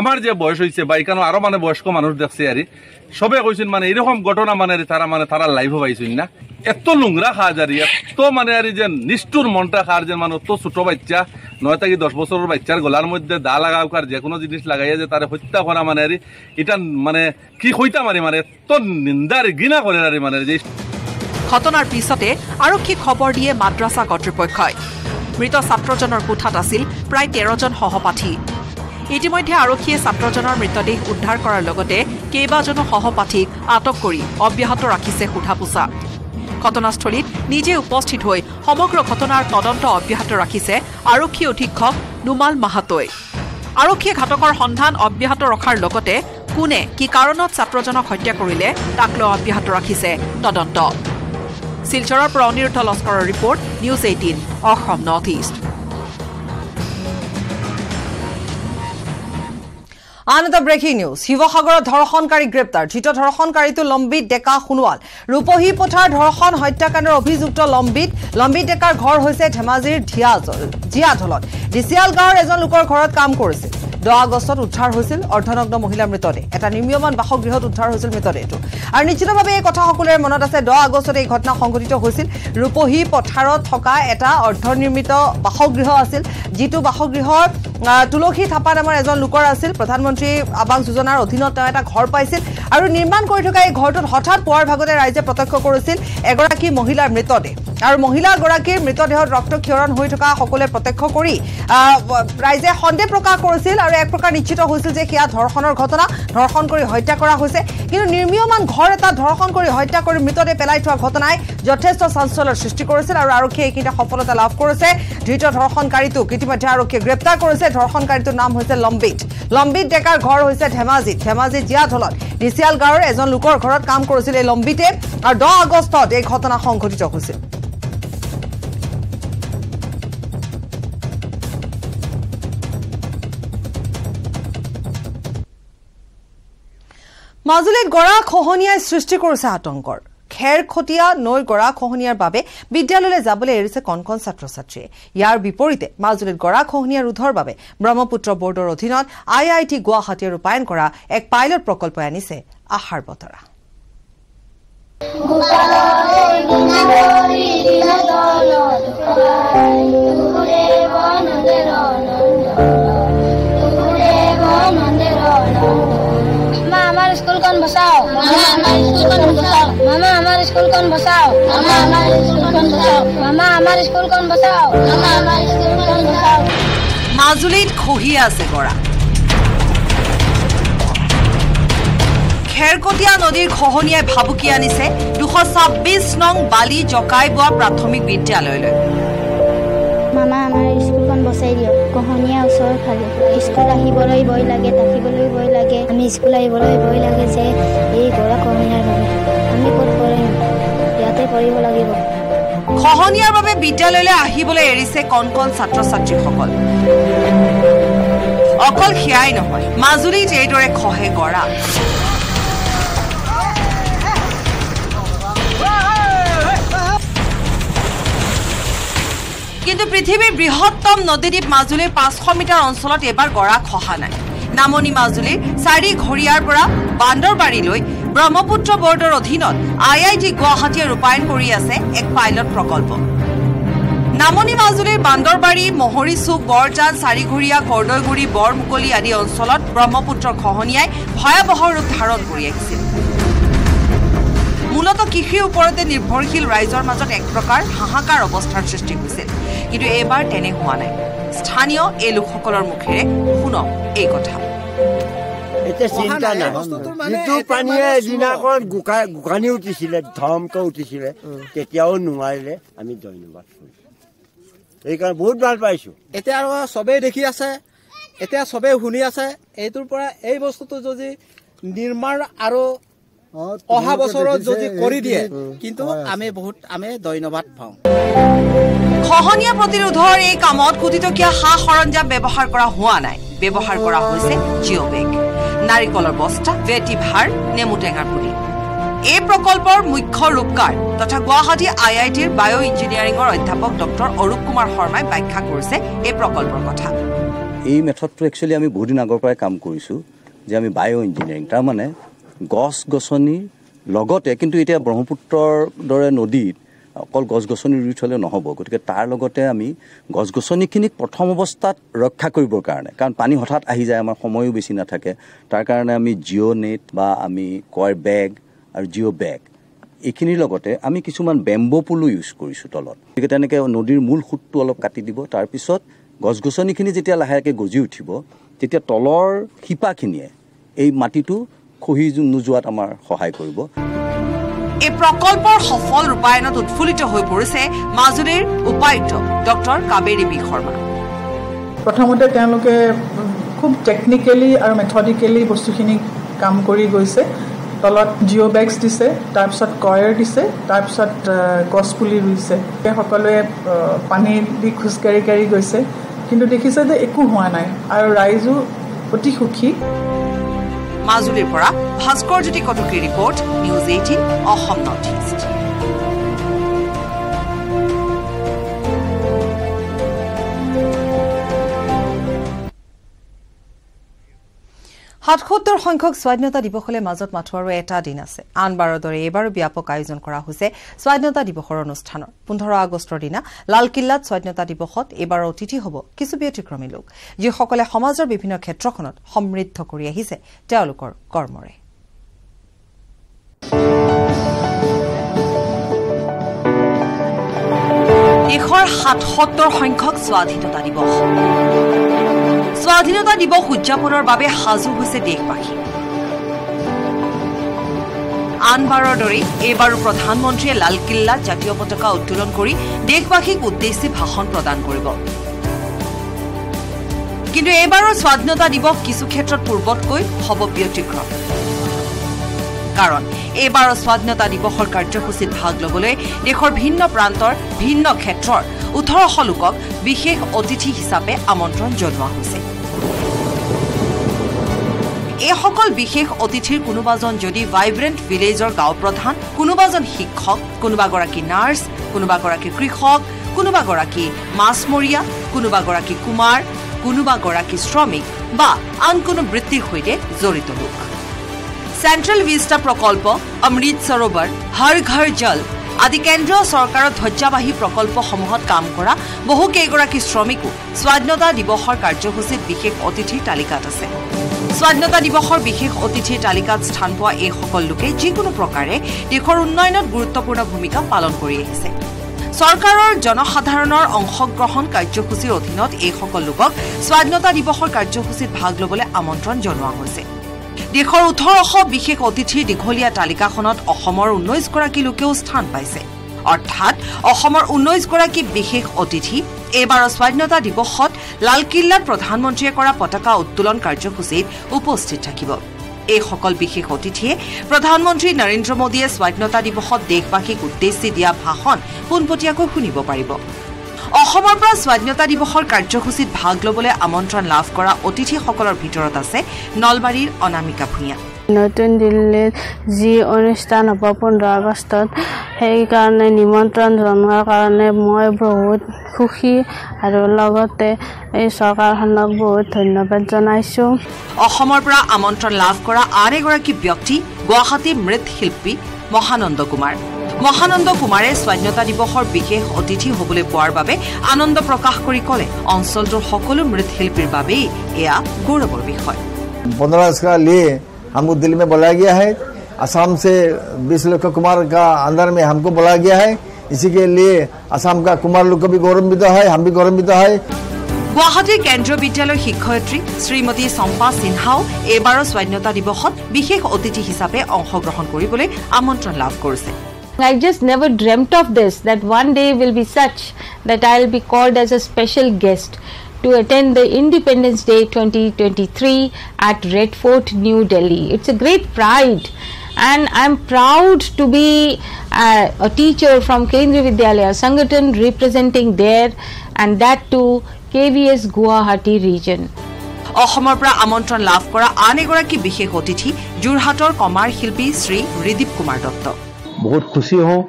আমার যে বয়স হয়েছে বা এখানে আরো মানে বয়স্ক মানুষ দেখছে আর সবে কইছেন মানে এরকম ঘটনা মানে তারা লাইভও পাইছেন না এত নোংরা খাজ আর এত মানে আর যে নিষ্ঠুর মনটা খার যে মানে অত ছোট বাচ্চা 9 থেকে 10 বছরের বাচ্চার গলার মধ্যে দা লাগাও আর যে কোনো জিনিস লাগাইয়া যে তারা হত্যা করা মানে আর এটা মানে কি হইতাম আর মানে এত নিন্দার ঘৃণা করে আর মানে যে ঘটনার পিছতে আরক্ষী খবর দিয়ে মাদ্রাসা কর্তৃপক্ষয় মৃত ছাত্রজনের কোঠাত আছিল প্রায় 13 জন সহপাঠী ইতিমধ্যে আরক্ষীয়ে ছাত্রজনের মৃতদেহ উদ্ধার করার লগতে কেইবাজনো সহপাঠীক আটক করে অব্যাহত রাখিছে সোধা পোছা ঘটনাস্থলীত নিজে উপস্থিত হয়ে সমগ্র ঘটনার তদন্ত অব্যাহত রাখিছে আরক্ষী অধীক্ষক নুমাল মাহাতোয় আরক্ষীয়ে ঘাতকৰ সন্ধান অব্যাহত ৰখাৰ লগতে কোনে কি কাৰণত ছাত্ৰজনক হত্যা কৰিলে তাক লৈ অব্যাহত ৰাখিছে তদন্ত শিলচৰৰ পৰা অনিৰুদ্ধ লস্কৰৰ report news 18 Asom north east আনটা ব্ৰেকিং নিউজ শিৱসাগৰৰ ধৰ্ষণকাৰী গ্ৰেপ্তাৰ জিত ধৰ্ষণকাৰীটো লম্বিত ডেকা সোণোৱাল ৰূপহী পথাৰ ধৰ্ষণ হত্যাকাণ্ডৰ অভিযুক্ত লম্বিত ডেকাৰ ঘৰ হৈছে ধেমাজিৰ জিয়াধলত ডিচিয়াল গাঁৱৰ এজন লোকৰ ঘৰত কাম কৰিছিল 10 আগষ্টত উদ্ধাৰ হৈছিল অৰ্ধনগ্ন মহিলা মৃতদেহ এটা নিম্নমান বাসগৃহত উদ্ধাৰ হৈছিল মৃতদেহটো আৰু নিশ্চিতভাৱে এই কথা সকলোৰে মনত আছে 10 আগষ্টত এই ঘটনা সংঘটিত হৈছিল ৰূপহী পথাৰত থকা এটা অৰ্ধনিৰ্মিত বাসগৃহ আছিল যিটো বাসগৃহৰ তুলসী থাপা নামৰ এজন লোকৰ আছিল প্ৰধানমন্ত্ৰী আৱাস যোজনাৰ অধীনত তেওঁ এটা ঘৰ পাইছিল আৰু নিৰ্মাণ কৰি থকা এই ঘৰটোত হঠাৎ পোৱাৰ ভাগতে ৰাইজে প্ৰত্যক্ষ কৰিছিল এগৰাকী মহিলাৰ মৃতদেহ আৰু মহিলাগৰাকীৰ মৃতদেহত ৰক্তক্ষৰণ হৈ থকা সকলে প্ৰত্যক্ষ কৰি ৰাইজে সন্দেহ প্ৰকাশ কৰিছিল আৰু এক প্ৰকাৰ নিশ্চিত হৈছিল যে কিয়া ধৰ্ষণৰ ঘটনা ধৰ্ষণ কৰি হত্যা কৰা হৈছে কিন্তু নিৰ্মীয়মান ঘৰ এটা ধৰ্ষণ কৰি হত্যা কৰি মৃতদেহ পেলাই থোৱা ঘটনাই যথেষ্ট চাঞ্চল্যৰ সৃষ্টি কৰিছিল আৰু আৰক্ষীয়ে এইখিনি সফলতা লাভ কৰিছে ধৃত ধৰ্ষণকাৰীটোক ইতিমধ্যে আৰক্ষীয়ে গ্ৰেপ্তাৰ কৰিছে ধৰ্ষণকাৰীটোৰ নাম হৈছে লম্বিত ডেকাৰ ঘৰ হৈছে ধেমাজি জিয়াধলত ডিচিয়াল গাঁৱৰ এজন লোকৰ ঘৰত কাম কৰিছিল এই লম্বিতে আৰু 10 আগষ্টত এই ঘটনা সংঘটিত হৈছিল মাজুলীত গৰা খহনীয়াই সৃষ্টি কৰিছে আতংকৰ খেৰখটিয়া নৈৰ গৰা খহনীয়াৰ বাবে বিদ্যালয়লৈ যাবলৈ এৰিছে কণকণ ছাত্ৰ-ছাত্ৰীয়ে ইয়াৰ বিপৰীতে মাজুলীত গৰা খহনীয়া ৰোধৰ বাবে ব্ৰহ্মপুত্ৰ বৰ্ডৰ অধীনত IIT গুৱাহাটীৰ ৰূপায়ণ কৰা এক পাইলট প্ৰকল্প আনিছে আহাৰ বতৰা মাজুলীত খহি আছে গৰা খেৰকটীয়া নদীৰ খহনীয়াই ভাবুকি আনিছে 226 নং বালি জকাই বোৱা প্ৰাথমিক বিদ্যালয়লৈ স্কুলখন বসাই দিও কহনিয়া ওচৰ ফালে স্কুল আহিবলৈ বই লাগে থাকিবলৈ বই লাগে আমি স্কুল আহিবলৈ বই লাগে যে এই গৰা কহনিয়াৰ বাবে আমি ক'ত পৰিম ইয়াতে পৰিব লাগিব কহনিয়াৰ বাবে বিদ্যালয়লৈ আহিবলৈ এৰিছে কোন কোন ছাত্ৰ ছাত্ৰীসকল অকল খিয়াই নহয় মাজুলী যেইদৰে খহে গৰা কিন্তু পৃথিৱীৰ বৃহত্তম নদীদ্বীপ মাজুলীৰ 500 মিটাৰ অঞ্চলত এবাৰ গৰা খহা নাই নামনি মাজুলীৰ চাৰি ঘৰিয়াৰ পৰা বান্দৰবাৰীলৈ ব্ৰহ্মপুত্ৰ বৰ্ডৰ অধীনত আইআইটি গুৱাহাটীয়ে ৰূপায়ণ কৰি আছে এক পাইলট প্ৰকল্প নামনি মাজুলীৰ বান্দৰবাৰী মহৰি চুক বৰজান চাৰি ঘৰিয়া কৰদৈগুৰি বৰমুকলি আদি অঞ্চলত ব্ৰহ্মপুত্ৰ খহনিয়াই ভয়াবহ ৰূপ ধাৰণ কৰি আহিছিল মূলত কৃষিৰ ওপৰতে নিৰ্ভৰশীল ৰাইজৰ মাজত এক প্ৰকাৰ হাহাকাৰ অৱস্থাৰ সৃষ্টি হৈছিল কিন্তু এবাৰ তেনে হোৱা নাই স্থানীয় এই লোকসকলৰ মুখেৰে শুনক এই কথা এতে চিন্তা নাই কিন্তু পানীয়ে দিনাখন গুকানি উঠিছিলে ধমক উঠিছিলে তেতিয়াও নুমাইলে আমি ধন্যবাদ এইকাৰণে বহুত ভাল পাইছো এতে আৰু সবে দেখি আছে এতে সবে শুনি আছে এইটোৰ পৰা এই বস্তুটো যদি নিৰ্মাণ আৰু অহা বছৰত যদি কৰি দিয়ে কিন্তু আমি বহুত আমি ধন্যবাদ পাওঁ খহনিয়া প্ৰতিৰোধৰ এই কামত কোটিটকীয়া সা-সৰঞ্জাম ব্যৱহাৰ কৰা হোৱা নাই ব্যৱহাৰ কৰা হৈছে জিঅ' বেগ নাৰিকলৰ বস্তা ভেটি ভাৰ নেমু টেঙাৰ পুলি এই প্ৰকল্পৰ মুখ্য ৰূপকাৰ তথা গুৱাহাটী আইআইটিৰ বায়ো ইঞ্জিনিয়াৰিঙৰ অধ্যাপক ডক্টৰ অৰূপ কুমাৰ শৰ্মাই ব্যাখ্যা কৰিছে এই প্ৰকল্পৰ কথা এই মেথডটো একচুয়ালি আমি বহুত দিন আগৰ পৰাই কাম কৰিছো যে আমি বায়ো ইঞ্জিনিয়াৰিং তাৰ মানে গছ গছনি লগতে কিন্তু এতিয়া ব্ৰহ্মপুত্ৰৰ দৰে নদীত অকল গছ গছনি ৰুই থলে নহ'ব গতিকে তাৰ লগতে আমি গছ গছনিখিনিক প্ৰথম অৱস্থাত ৰক্ষা কৰিবৰ কাৰণে কাৰণ পানী হঠাৎ আহি যায় আমাৰ সময়ো বেছি নাথাকে তাৰ কাৰণে আমি জিঅ' নেট বা আমি কয় বেগ আৰু জিঅ' বেগ এইখিনিৰ লগতে আমি কিছুমান বেম্বো পুলো ইউজ কৰিছোঁ তলত গতিকে তেনেকৈ নদীৰ মূল সুতটো অলপ কাটি দিব তাৰপিছত গছ গছনিখিনি যেতিয়া লাহেকৈ গজি উঠিব তেতিয়া তলৰ শিপাখিনিয়ে এই মাটিটো খহি নোযোৱাত আমাৰ সহায় কৰিব এই প্ৰকল্পৰ সফল ৰূপায়ণত উৎফুল্লিত হৈ পৰিছে মাজুলীৰ উপায়ুক্ত ডক্টৰ কাবেৰী বি শৰ্মা প্ৰথমতে তেওঁলোকে খুব টেকনিকেলি আৰু মেথডিকেলি বস্তুখিনি কাম কৰি গৈছে তলত জিঅ' বেগছ দিছে তাৰপিছত কয়াৰ দিছে তাৰপিছত গছপুলি ৰুইছে সকলোৱে পানী দি খোজকাঢ়ি কাঢ়ি গৈছে কিন্তু দেখিছে যে একো হোৱা নাই আৰু ৰাইজো অতি সুখী মাজুলীৰ পৰা ভাস্কৰজ্যোতি কটকীৰ report news ১৮ Asom north east হাতসত্তৰ সংখ্যক স্বাধীনতা দিৱসলৈ মাজত মাথো আৰু এটা দিন আছে আনবাৰৰ দৰে এইবাৰো ব্যাপক আয়োজন কৰা হৈছে স্বাধীনতা দিৱসৰ অনুষ্ঠানৰ ১৫ আগষ্টৰ দিনা লালকিল্লাত স্বাধীনতা দিৱসত এইবাৰৰ অতিথি হ'ব কিছু ব্যতিক্ৰমী লোক যিসকলে সমাজৰ বিভিন্ন ক্ষেত্ৰখনত সমৃদ্ধ কৰি আহিছে তেওঁলোকৰ কৰ্মৰে দেশৰ ৭৭ সংখ্যক স্বাধীনতা দিৱস স্বাধীনতা দিৱস উদযাপনৰ বাবে সাজু হৈছে দেশবাসী আনবাৰৰ দৰে এইবাৰো প্ৰধানমন্ত্ৰীয়ে লালকিল্লাত জাতীয় পতাকা উত্তোলন কৰি দেশবাসীক উদ্দেশ্যি ভাষণ প্ৰদান কৰিব কিন্তু এইবাৰৰ স্বাধীনতা দিৱস কিছু ক্ষেত্ৰত পূৰ্বতকৈ হ'ব ব্যতিক্ৰম কাৰণ এইবাৰৰ স্বাধীনতা দিৱসৰ কাৰ্যসূচীত ভাগ ল'বলৈ দেশৰ ভিন্ন প্ৰান্তৰ ভিন্ন ক্ষেত্ৰৰ ১৮০০ লোকক বিশেষ অতিথি হিচাপে আমন্ত্ৰণ জনোৱা হৈছে এইসকল বিশেষ অতিথিৰ কোনোবাজন যদি ভাইব্ৰেণ্ট ভিলেজৰ গাঁও প্ৰধান কোনোবাজন শিক্ষক কোনোবাগৰাকী নাৰ্ছ কোনোবাগৰাকী কৃষক কোনোবাগৰাকী মাছমৰীয়া কোনোবাগৰাকী কুমাৰ কোনোবাগৰাকী শ্ৰমিক বা আন কোনো বৃত্তিৰ সৈতে জড়িত লোক চেণ্ট্ৰেল ভিষ্টা প্ৰকল্প অমৃত সৰোবৰ হৰ ঘৰ জল আদি কেন্দ্ৰীয় চৰকাৰৰ ধ্বজাবাহী প্ৰকল্পসমূহত কাম কৰা বহু কেইগৰাকী শ্ৰমিকো স্বাধীনতা দিৱসৰ কাৰ্যসূচীত বিশেষ অতিথিৰ তালিকাত আছে স্বাধীনতা দিৱসৰ বিশেষ অতিথিৰ তালিকাত স্থান পোৱা এইসকল লোকে যিকোনো প্ৰকাৰে দেশৰ উন্নয়নত গুৰুত্বপূৰ্ণ ভূমিকা পালন কৰি আহিছে চৰকাৰৰ জনসাধাৰণৰ অংশগ্ৰহণ কাৰ্যসূচীৰ অধীনত এইসকল লোকক স্বাধীনতা দিৱসৰ কাৰ্যসূচীত ভাগ ল'বলৈ আমন্ত্ৰণ জনোৱা হৈছে দেশৰ ১৮০০ বিশেষ অতিথিৰ দীঘলীয়া তালিকাখনত অসমৰ ১৯ গৰাকী লোকেও স্থান পাইছে অৰ্থাৎ অসমৰ ১৯ গৰাকী বিশেষ অতিথি এবাৰ স্বাধীনতা দিৱসত লালকিল্লাত প্ৰধানমন্ত্ৰীয়ে কৰা পতাকা উত্তোলন কাৰ্যসূচীত উপস্থিত থাকিব। এই সকল বিশেষ অতিথিয়ে প্ৰধানমন্ত্ৰী নৰেন্দ্ৰ মোদীয়ে স্বাধীনতা দিৱসত দেশবাসীক উদ্দেশ্যি দিয়া ভাষণ পুনপটিয়াকৈ শুনিব পাৰিব। অসমৰ পৰা স্বাধীনতা দিৱসৰ কাৰ্যসূচীত ভাগ ল'বলৈ আমন্ত্ৰণ লাভ কৰা অতিথিসকলৰ ভিতৰত আছে নলবাৰীৰ অনামিকা ভূঞা। নতুন দিল্লীত যি অনুষ্ঠান হ'ব 15 আগষ্টত, সেইকাৰণে নিমন্ত্ৰণ জনোৱাৰ কাৰণে মই বহুত সুখী আৰু লগতে এই চৰকাৰখনক বহুত ধন্যবাদ জনাইছোঁ। অসমৰ পৰা আমন্ত্ৰণ লাভ কৰা আন এগৰাকী ব্যক্তি গুৱাহাটী মৃৎশিল্পী মহানন্দ কুমাৰ। মহানন্দ কুমাৰে স্বাধীনতা দিৱসৰ বিশেষ অতিথি হ'বলৈ পোৱাৰ বাবে আনন্দ প্ৰকাশ কৰি ক'লে, অঞ্চলটোৰ সকলো মৃৎশিল্পীৰ বাবে এয়া গৌৰৱৰ বিষয়। 15 আগষ্ট কা লিয়ে हमको दिल्ली में बुलाया गया है, असम से 20 लाख कुमार का अंदर में हमको बुलाया गया है, इसी के लिए असम का कुमार लोग को भी गौरवान्वित है, हम भी गौरवान्वित है। गुवाहाटी केंद्रीय विद्यालय शिक्षयित्री श्रीमती सम्पा सिन्हाओ एबार स्वाधीनता दिवस विशेष अतिथि हिसाबे अंशग्रहण কৰিবলৈ আমন্ত্ৰণ লাভ কৰিছে। I just never dreamt of this, that one day will be such that I'll be called as a special guest to attend the Independence Day 2023 at Red Fort, New Delhi. It's a great pride and I'm proud to be a teacher from Kendriya Vidyalaya Sangathan representing there, and that too KVS Guwahati region. অসমৰ পৰা আমন্ত্ৰণ লাভ কৰা আন এগৰাকী বিশেষ অতিথি যোৰহাটৰ কমাৰ শিল্পী শ্ৰী ৰিদীপ কুমাৰ দত্ত। বহুত খুশি হওঁ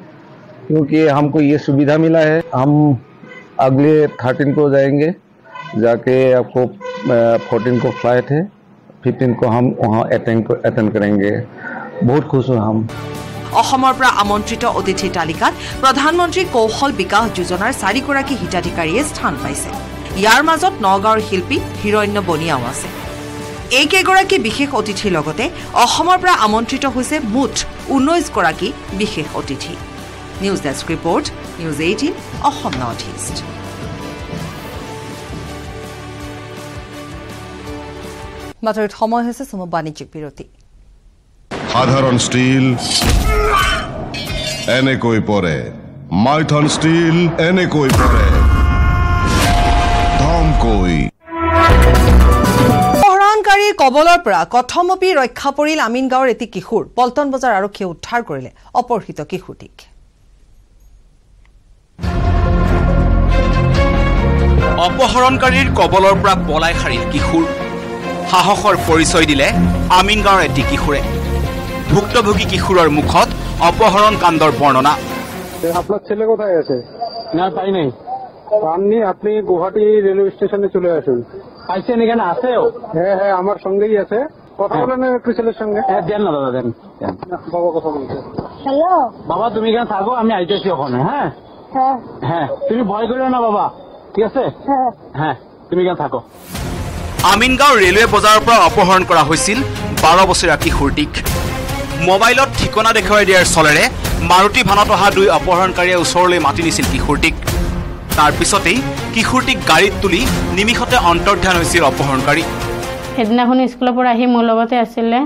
কিয়কি हमको ये सुविधा मिला है। हम अगले 13 को जाएंगे, जाके आपको 14 को फ्लाइट है, 15 को हम वहाँ अटेंड करेंगे। बहुत खुश हूँ हम। অসমৰ পৰা আমন্ত্ৰিত অতিথি তালিকাত প্ৰধানমন্ত্ৰী কৌশল বিকাশ যোজনাৰ 4গৰাকী হিতাধিকাৰীয়ে স্থান পাইছে। ইয়াৰ মাজত নগাঁৱৰ শিল্পী হিৰণ্য বনিয়াও আছে। এই কেইগৰাকী বিশেষ অতিথিৰ লগতে অসমৰ পৰা আমন্ত্ৰিত হৈছে মুঠ 19গৰাকী বিশেষ অতিথি। News desk report, News18 Asom north east. মাত্ৰ সময় হয়েছে সম বাণিজ্যিক বিৰতি। সাধাৰণ স্টিল এনেকৈ পৰে, মাইথন স্টিল এনেকৈ পৰে, ধমকৈ অপহৰণকাৰী কবলৰ পৰা কথমপি ৰক্ষা পৰিল আমিনগাঁৱৰ এটি কিশোৰ। পল্টন বজাৰ আৰক্ষীয়ে উদ্ধাৰ কৰিলে অপহৃত কিশোৰটিক। অপহৰণকাৰীৰ কবলৰ পৰা পলাই সাৰিল কিশোৰ। সাহসৰ পৰিচয় দিলে আমিনগাঁৱৰ এটি কিশোৰে। ভুক্তভোগী কিশোৰৰ মুখত অপহৰণ কাণ্ডৰ বৰ্ণনা। আপোনাৰ ছেলে কোথায় আছে? না পাই নাই। আপনি আপনি গুৱাহাটী ৰেলৱে ষ্টেচনে চলে আসুন। আইছেন এখানে আছেও? হ্যাঁ হ্যাঁ আমার সঙ্গেই আছে। কথা বলেন একটু ছেলের সঙ্গে। হ্যাঁ দেন না দাদা দেন। বাবা কথা বলছে। হ্যালো বাবা, তুমি এখানে থাকো, আমি আইতেছি ওখানে। হ্যাঁ হ্যাঁ হ্যাঁ তুমি ভয় করিও না বাবা, ঠিক আছে? হ্যাঁ হ্যাঁ তুমি এখানে থাকো। আমিনগাঁও ৰেলৱে বজাৰৰ পৰা অপহৰণ কৰা হৈছিল 12 বছৰীয়া কিশোৰটিক। মোবাইলত ঠিকনা দেখুৱাই দিয়াৰ চলেৰে মাৰুতি ভানত অহা 2 অপহৰণকাৰীয়ে ওচৰলৈ মাতি নিছিল কিশোৰটিক। তাৰ পিছতেই কিশোৰটিক গাড়ীত তুলি নিমিষতে অন্তৰ্ধান হৈছিল অপহৰণকাৰী। সেইদিনাখন স্কুলৰ পৰা আহি মোৰ লগতে আছিলে,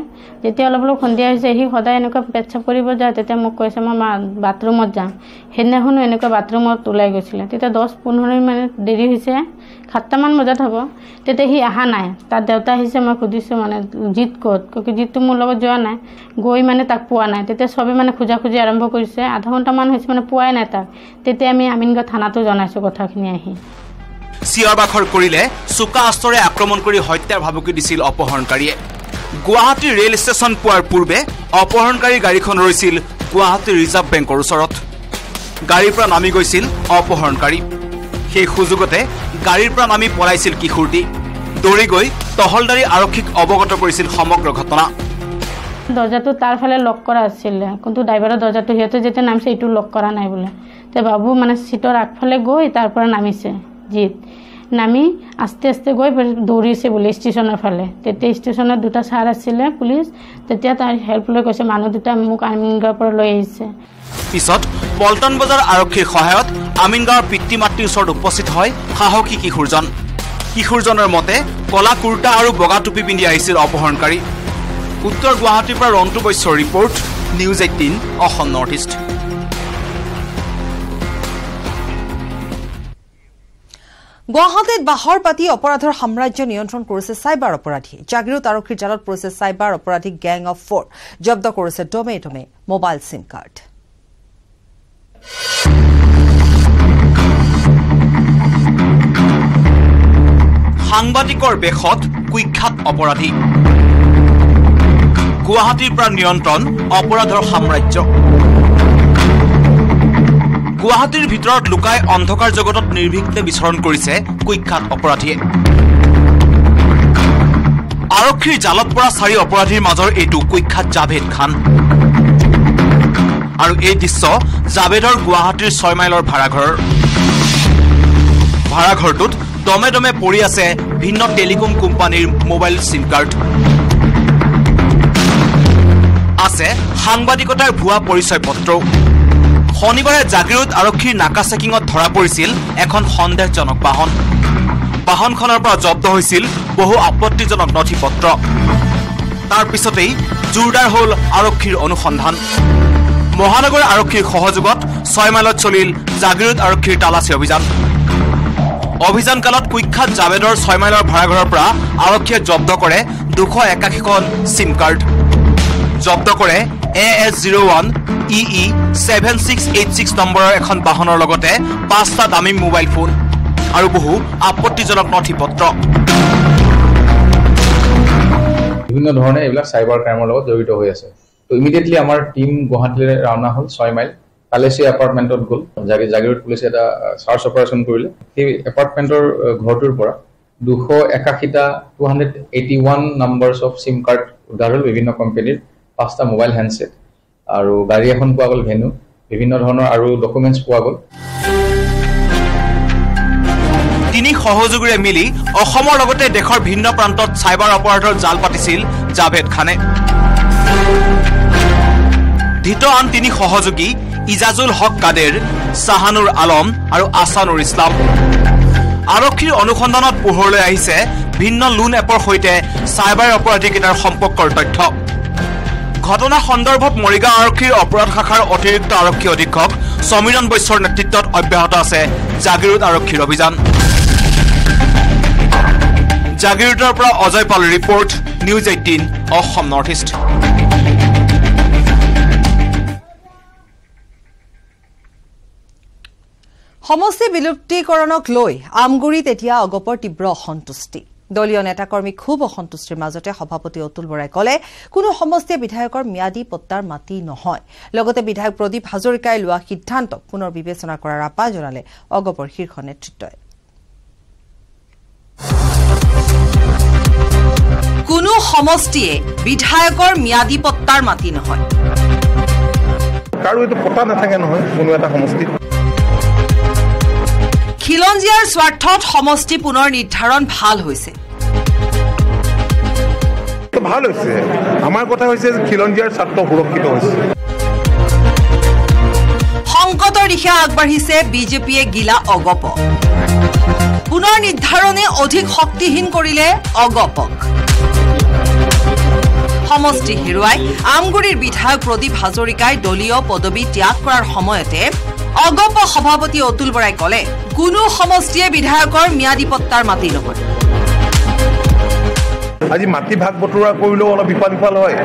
যেতিয়া অলপ অলপ সন্ধিয়া হৈছে সি সদায় এনেকুৱা পেচাপ কৰিব যায়, তেতিয়া মোক কৈছে মই বাথৰুমত যাম। সেইদিনাখনো এনেকুৱা বাথৰুমত ওলাই গৈছিলে। তেতিয়া 10-15 মিনিট দেৰি হৈছে, 7টামান বজাত হ'ব, তেতিয়া সি অহা নাই। তাৰ দেউতা আহিছে, মই খুজিছোঁ মানে জিত ক'ত, কিয়নো জিতটো মোৰ লগত যোৱা নাই, গৈ মানে তাক পোৱা নাই। তেতিয়া চবেই মানে খোজা আৰম্ভ কৰিছে, আধা ঘণ্টামান হৈছে মানে পোৱাই নাই তাক। তেতিয়া আমি আমিনগাঁও থানাতো জনাইছোঁ কথাখিনি। আহি চিঞৰ বাখৰ কৰিলে, চোকা অস্ত্ৰৰে আক্ৰমণ কৰি হত্যাৰ ভাবুকি দিছিল অপহৰণকাৰীয়ে। গুৱাহাটী ৰেল ষ্টেচন পোৱাৰ পূৰ্বে অপহৰণকাৰী গাড়ীখন ৰৈছিল গুৱাহাটী ৰিজাৰ্ভ বেংকৰ ওচৰত। গাড়ীৰ পৰা নামি গৈছিল অপহৰণকাৰী। সেই সুযোগতে গাড়ীৰ পৰা নামি পলাইছিল কিশোৰটি। দৌৰি গৈ তহলদাৰী আৰক্ষীক অৱগত কৰিছিল সমগ্ৰ ঘটনা। দৰ্জাটো তাৰ ফালে লক কৰা আছিলে, কিন্তু ড্ৰাইভাৰৰ দৰ্জাটো সিহঁতে যেতিয়া নামিছে এইটো লক কৰা নাই বোলে। তে বাবু মানে চিটৰ আগফালে গৈ তাৰ পৰা নামিছে জিত। নামি আস্তে আস্তে গৈ দৌৰিছে বোলে ষ্টেচনৰ ফালে। তেতিয়া ষ্টেচনত 2টা ছাৰ আছিলে পুলিচ, তেতিয়া তাৰ হেল্প লৈ কৈছে মানুহ 2টা মোক আমিনগাঁৱৰ পৰা লৈ আহিছে। পিছত পল্টন বজাৰ আৰক্ষীৰ সহায়ত আমিনগাঁৱৰ পিতৃ মাতৃৰ ওচৰত উপস্থিত হয় সাহসী কিশোৰজন। কিশোৰজনৰ মতে কলা কুৰ্তা আৰু বগা টুপি পিন্ধি আহিছিল অপহৰণকাৰী। উত্তৰ গুৱাহাটীৰ পৰা ৰন্তু বৈশ্যৰ report, News18 Asom north east. Guwahati Bahar Pati Operator Hamrajya Niyontron Korise Cyber Operati. Jagrut Arokir Jalat Korise Cyber Operati Gang of 4. Jabda Korise Dome Mobile SIM Card. Hangbatikor Behot Kuikat Operati. Guwahati Pra Niyontron Operator Hamrajya. Guwahatir bhitorot lukai andhokar jogotot nirbhikte bicharon korise kuikkhat oporati arokhir jalot pora sari oporati major etu kuikkhat Javed Khan aru ei dishya Javedor Guwahatir 6 mailor bhara ghortut dome dome pori ase bhinno telecom companyr mobile sim card ase hangbadikotar bhua porichoy potro Honibare Jagrut Arokhi Naka Saking of Thoraporisil, Econ Honda John of Bahon. Bahon Conor Job Dohisil, Boho Apotisan of Noti Potro. Tarpisote, Judar Hole Arokir on Hondan. Mohanagor Arokir Hohozugot, Soimalo Cholil, Jagrut Arokir Talas Yovizan. Ovizan Kalot Quickhat Javedor, Soimalo Paragrapra, Arokia Job Dokore, Duko Ekakikon SIM card. Job Dokore, AS01. EE 7686 number এখন বাহনৰ লগতে পাঁচটা দামী mobile phone আৰু বহু আপত্তিজনক নথিপত্ৰ বিভিন্ন ধৰণে এইবিলাক সাইবাৰ ক্ৰাইমৰ লগত জড়িত হৈ আছে তো ইমিডিয়েটলি আমাৰ টিম গুৱাহাটীলৈ ৰাওনা হ'ল 6 মাইল কালেসি এপাৰ্টমেন্টত গ'ল জাগিৰোড পুলিচে এটা সাৰ্চ অপাৰেচন কৰিলে এই এপাৰ্টমেন্টৰ ঘৰটোৰ পৰা 281 numbers of SIM card উদ্ধাৰল বিভিন্ন কোম্পানীৰ পাঁচটা মোবাইল হ্যান্ডসেট আৰু গাড়ী এখন পোৱা গল ভেনু বিভিন্ন ধৰণৰ আৰু ডকুমেন্টস পোৱা গল তিনি সহযোগীৰে মিলি অসমৰ লগতে দেশৰ ভিন্ন প্ৰান্তত সাইবাৰ অপৰাধৰ জাল পাতিছিল জাভেদ খানে ধিত আন তিনি সহযোগী ইজাজুল হক কাদের সাহানুৰ আলম আৰু আসানুৰ ইছলাম আৰক্ষীৰ অনুসন্ধানত পোহৰলৈ আহিছে ভিন্ন লুন এপৰ সৈতে সাইবাৰ অপৰাধীৰ সম্পৰ্কৰ তথ্য ঘটনা সন্দৰ্ভত মৰিগাঁও আৰক্ষীৰ অপৰাধ শাখাৰ অতিৰিক্ত আৰক্ষী অধীক্ষক সমীৰণ বৈশ্যৰ নেতৃত্বত অব্যাহত আছে জাগিৰোড আৰক্ষীৰ অভিযান জাগিৰোডৰ পৰা Ajay Pal report news 18 Asom north east সমষ্টি বিলুপ্তিকৰণক লৈ আমগুৰিত এতিয়া অগপৰ তীব্ৰ অসন্তুষ্টি দলীয় নেতাকৰ্মী খুব অসন্তুষ্টিৰ মাজতে সভাপতি অতুল বৰাই কলে কোনো সমষ্টি বিধায়কৰ মিয়াদি পত্তাৰ মাটি নহয় লগতে বিধায়ক প্ৰদীপ হাজৰিকাই লোৱা সিদ্ধান্ত পুনৰ বিবেচনা কৰাৰ আপা জনালে অগপৰ শীৰ্ষ নেতৃত্বই কোনো সমষ্টিয়ে বিধায়কৰ মিয়াদি পত্তাৰ মাটি নহয় কাৰো এটো পতা নাথাকে নহয় কোনো এটা সমষ্টি খিলঞ্জিয়াৰ স্বাৰ্থত সমষ্টি পুনৰ নিৰ্ধাৰণ ভাল হৈছে ভাল হৈছে আমাৰ কথা হৈছে খিলঞ্জিয়াৰ স্বাৰ্থ সুৰক্ষিত হৈছে সংকটৰ দিশে আগবাঢ়িছে বিজেপিয়ে গিলা অগপ পুনৰ নিৰ্ধাৰণে অধিক শক্তিহীন কৰিলে অগপক সমষ্টি হেৰুৱাই আমগুৰিৰ বিধায়ক প্ৰদীপ হাজৰিকাই দলীয় পদবী ত্যাগ কৰাৰ সময়তে অগপ সভাপতি অতুল বৰাই কলে কোনো সমষ্টিয়ে বিধায়কৰ মিয়াদি পত্তাৰ মাটি নহয় আজি মাটি ভাগ বটুৰা কৰিলে অলপ বিপদফল হয়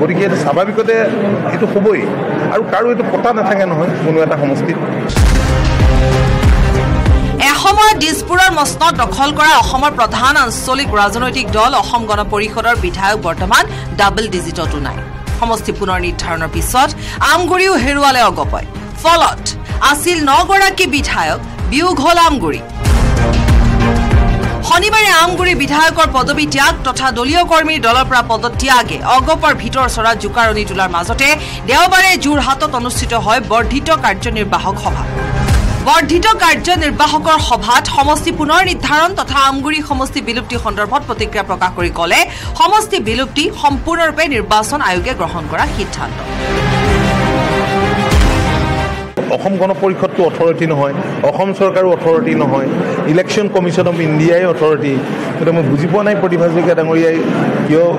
গতিকে এটা স্বাভাৱিকতে এটো হ'বই আৰু কাৰো এটো পতা নাথাকে নহয় কোনো এটা সমষ্টি অসমৰ দিছপুৰৰ মস্তত দখল কৰা অসমৰ প্ৰধান আঞ্চলিক ৰাজনৈতিক দল অসম গণ পৰিষদৰ বিধায়ক বৰ্তমান ডাবল ডিজিটটো নাই সমষ্টি পুনৰ নিৰ্ধাৰণৰ পিছত আমগুৰিও হেৰুৱালে অগপয় ফলত আছিল নগৰাকী বিধায়ক বিউঘল আমগুৰি শনিবাৰে আমগুৰি বিধায়কৰ পদবী ত্যাগ তথা দলীয় কৰ্মীৰ দলৰ পৰা পদত্যাগে অগপৰ ভিতৰ চৰা জুকাৰণি তোলাৰ মাজতে দেওবাৰে জুৰহাটত অনুষ্ঠিত হয় বৰ্ধিত কাৰ্যনিৰ্বাহক সভা বৰ্ধিত কাৰ্যনিৰ্বাহকৰ সভাত সমষ্টি পুনৰ নিৰ্ধাৰণ তথা আমগুৰি সমষ্টি বিলুপ্তি সন্দৰ্ভত প্ৰতিক্ৰিয়া প্ৰকাশ কৰি কলে সমষ্টি বিলুপ্তি সম্পূৰ্ণৰূপে নিৰ্বাচন আয়োগে গ্ৰহণ কৰা সিদ্ধান্ত Ahom Gono Porikhat to authority no hoy, Ahom Sarkar authority no hoy, Election Commission of India authority. But I buji po na I pratibhashe ke dangoria yo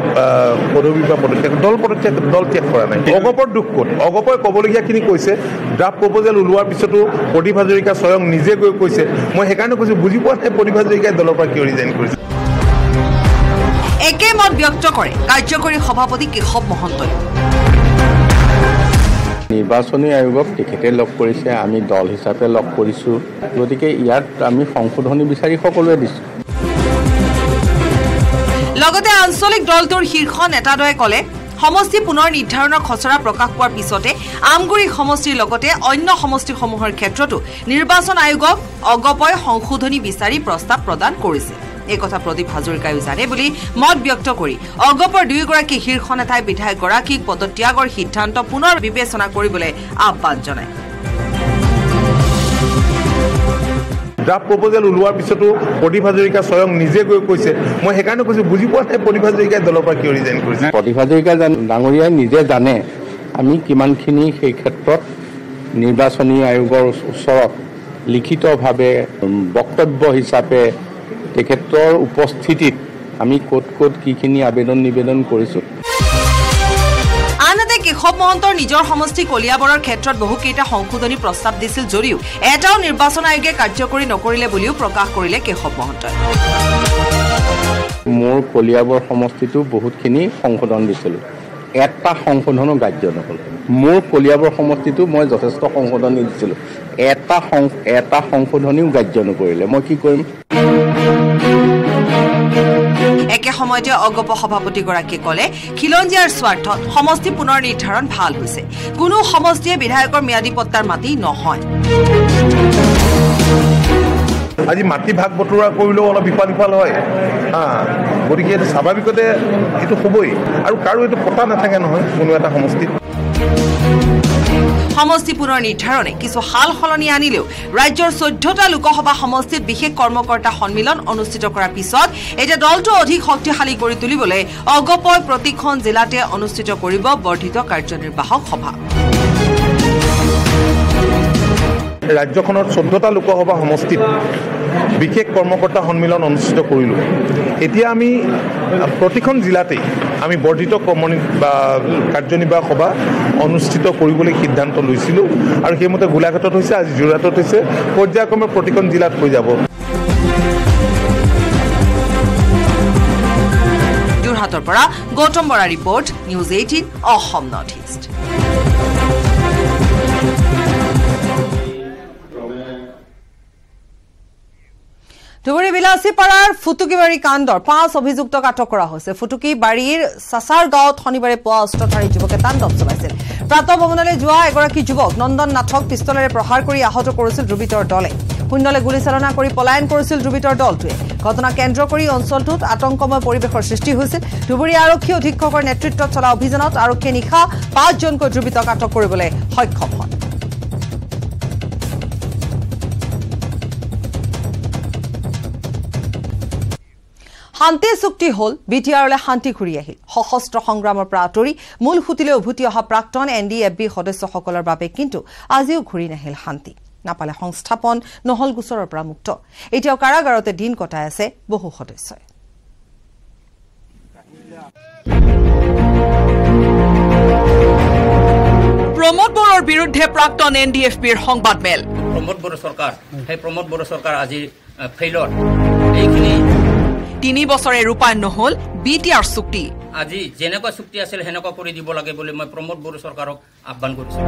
porobi pa dol check kora nai. Ogopor dukkot, ogopor koboligya kini koise draft proposal ulwar pisoto pratibhashe ka soyong nije koise. Moi hekane koise buji po na pratibhashe ke dolor pa kyori resign korise. Eke mot byakto kore karyakori sabhapati Keshav Mahantoi. নির্বাচনী আয়োগক টিকেটে লগ কৰিছে আমি দল হিচাপে লগ কৰিছো গতিকে ইয়াত আমি সংশোধনী বিচাৰি সকলোৱে দিছো লগতে আঞ্চলিক দলটোৰ শীৰ্ষ নেতাদয়ে কলে সমষ্টি পুনৰ নিৰ্ধাৰণৰ খচৰা প্ৰকাশ হোৱাৰ পিছতে আমগুৰি সমষ্টিৰ লগতে অন্য সমষ্টিসমূহৰ ক্ষেত্ৰতো নিৰ্বাচন আয়োগক অগপয় সংশোধনী বিচাৰি প্ৰস্তাৱ প্ৰদান কৰিছে একথা প্ৰদীপ হাজৰিকায়ো জানে বুলি মত ব্যক্ত কৰি অগপৰ দুইগৰাকী শীৰ্ষ নেতাই বিধায়ক গৰাকীক পদত্যাগৰ সিদ্ধান্ত পুনৰ বিবেচনা কৰিবলৈ আহ্বান জনায় ড্ৰাফ্ট প্ৰপ'জেল উলুৱাৰ পিছতো প্ৰদীপ হাজৰিকা স্বয়ং নিজে গৈ কৈছে মই হেকানে কৈছো বুজি পোৱা নাই প্ৰদীপ হাজৰিকাই দলৰ পৰা কিয় ৰিজাইন কৰিছে প্ৰদীপ হাজৰিকা ডাঙৰীয়া নিজে জানে আমি কিমানখিনি সেই ক্ষেত্ৰত নিৰ্বাচনী আয়োগৰ ওচৰত লিখিতভাৱে বক্তব্য হিচাপে তেখেতৰ উপস্থিতিত আমি কোট কোট কিখিনি আবেদন নিবেদন কৰিছো আনতে কেশৱ মহন্তৰ নিজৰ সমষ্টি কলিয়াবৰৰ ক্ষেত্ৰত বহুকেইটা সংশোধনী প্ৰস্তাৱ দিছিল যদিও এটাও নিৰ্বাচন আয়োগে কাৰ্যকৰী নকৰিলে বুলিও প্ৰকাশ কৰিলে কেশৱ মহন্তই মোৰ কলিয়াবৰ সমষ্টিটো বহুতখিনি সংশোধন দিছিল এটা সংশোধনো কাৰ্য নহল মোৰ কলিয়াবৰ সমষ্টিটো মই যথেষ্ট সংশোধন দিছিল এটা সংশোধনীও কাৰ্য নকৰিলে মই কি কৰিম একে সময়তে অগপ সভাপতি গৰাকী কলে খিলঞ্জিয়াৰ স্বাৰ্থত সমষ্টি পুনৰ নিৰ্ধাৰণ ভাল হৈছে কোনো সমষ্টিয়ে বিধায়কৰ ম্যাদি পত্তাৰ মাটি নহয় আজি মাটি ভাগ বটৰা কৰিলে অলপ বিপদফল হয় গতিকে স্বাভাৱিকতে এটো হ'বই আৰু কাৰো এটো পতা নাথাকে নহয় কোনো এটা সমষ্টি সমষ্টি পুনৰ নিৰ্ধাৰণে কিছু হাল সলনি আনিলেও ৰাজ্যৰ 14টা লোকসভা সমষ্টিত বিশেষ কৰ্মকৰ্তা সন্মিলন অনুষ্ঠিত কৰাৰ পিছত এতিয়া দলটো অধিক শক্তিশালী কৰি তুলিবলৈ অগপয় প্ৰতিখন জিলাতে অনুষ্ঠিত কৰিব বৰ্ধিত কাৰ্যনিৰ্বাহক সভা ৰাজ্যখনৰ 14টা লোকসভা সমষ্টিত বিশেষ কৰ্মকৰ্তা সন্মিলন অনুষ্ঠিত কৰিলো এতিয়া আমি প্ৰতিখন জিলাতে আমি বৰ্ধিত কাৰ্যনিৰ্বাহক সভা অনুষ্ঠিত কৰিবলৈ সিদ্ধান্ত লৈছিলো আৰু হেমতে গোলাঘাটত হৈছে আজি জোৰাটত হৈছে পৰ্যায়ক্ৰমে প্ৰতিখন জিলাত হৈ যাব জোৰাটৰ পৰা Gautam Bora report news 18 Asom north east Dhubri বিলাসীপাৰাৰ ফুটুকিবাৰী কাণ্ডৰ 5 অভিযুক্তক আটক কৰা হৈছে ফুটুকিবাৰীৰ সাসাৰ গাঁৱত শনিবাৰে পুৱা অস্ত্ৰধাৰী যুৱকে তাণ্ডৱ চলাইছিল প্ৰাতঃ ভ্ৰমণলৈ যোৱা এগৰাকী যুৱক নন্দন নাথক পিস্তলেৰে প্ৰহাৰ কৰি আহত কৰিছিল দুৰ্বৃত্তৰ দলে শূন্যলৈ গুলীচালনা কৰি পলায়ন কৰিছিল দুৰ্বৃত্তৰ দলটোৱে ঘটনা কেন্দ্ৰ কৰি অঞ্চলটোত আতংকময় পৰিৱেশৰ সৃষ্টি হৈছিল ধুবুৰী আৰক্ষী অধীক্ষকৰ নেতৃত্বত চলা অভিযানত আৰক্ষীয়ে নিশা 5জনকৈ দুৰ্বৃত্তক আটক কৰিবলৈ সক্ষম হয় শান্তি চুক্তি হল বিটিআৰলৈ শান্তি ঘূৰি আহিল সশস্ত্ৰ সংগ্ৰামৰ পৰা আঁতৰি মূল সুতিলৈ উভতি অহা প্ৰাক্তন NDFB সদস্যসকলৰ বাবে কিন্তু আজিও ঘূৰি নাহিল শান্তি নাপালে সংস্থাপন নহল গোচৰৰ পৰা মুক্ত এতিয়াও কাৰাগাৰতে দিন কটাই আছে বহু সদস্যই প্ৰমোদ বড়োৰ বিৰুদ্ধে প্ৰাক্তন NDFBৰ সংবাদমেল প্ৰমোদ বড়ো চৰকাৰ আজি ফেইলৰ এইখিনি 3 বছৰে ৰূপায়ণ নহল বিটিআৰ চুক্তি আজি জেনেকা চুক্তি আছিল হেনকা কৰি দিব লাগে বুলি মই প্ৰমোদ বড়ো সৰকাৰক আহ্বান কৰিছো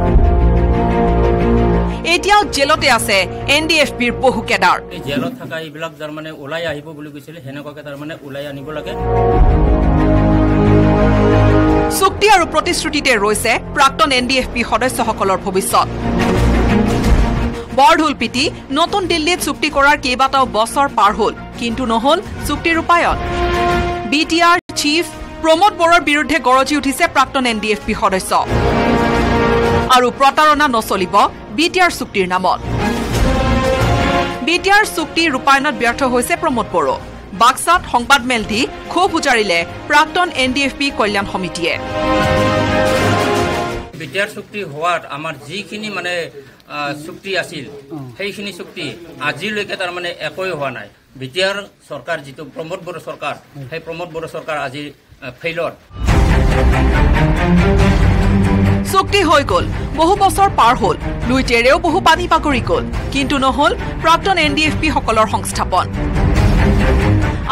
এতিয়াও জেলতে আছে NDFBৰ বহু কেডাৰ জেলত থকা ইবিলাক জাৰ্মানে ওলাই আহিব বুলি কৈছিল হেনকা কেডাৰ মানে ওলাই আনিব লাগে চুক্তি আৰু প্ৰতিশ্ৰুতিতে ৰৈছে প্ৰাক্তন NDFB সদস্যসকলৰ ভৱিষ্যত বৰঢুল পিটি নতুন দিল্লীত চুক্তি কৰাৰ কেইবাটাও বছৰ পাৰ হ'ল কিন্তু নহল চুক্তি ৰূপায়ণ বিটিআৰ চিফ প্ৰমোদ বড়োৰ বিৰুদ্ধে গৰজি উঠিছে প্ৰাক্তন NDFB সদস্য আৰু প্ৰতাৰণা নচলিব বিটিআৰ চুক্তিৰ নামত বিটিআৰ চুক্তি ৰূপায়ণত ব্যৰ্থ হৈছে প্ৰমোদ বড়ো বাক্সাত সংবাদমেল দি ক্ষোভ উজাৰিলে প্ৰাক্তন NDFB কল্যাণ সমিতিয়ে বিটিআৰ চুক্তি হোৱাৰ আমাৰ যিখিনি মানে চুক্তি আছিল সেইখিনি চুক্তি আজিলৈকে তাৰ মানে একোই হোৱা নাই বিটিআৰ সৰকাৰ যেটো প্ৰমোদ বড় সৰকাৰ সেই প্ৰমোদ বড় সৰকাৰ আজি ফেইলৰ চুক্তি হৈ গল বহু বছৰ পাৰ হল লুইটেৰেও বহু পানী পাকৰি গল কিন্তু নহল প্ৰাক্তন এনডিএফপি সকলৰ সংস্থাপন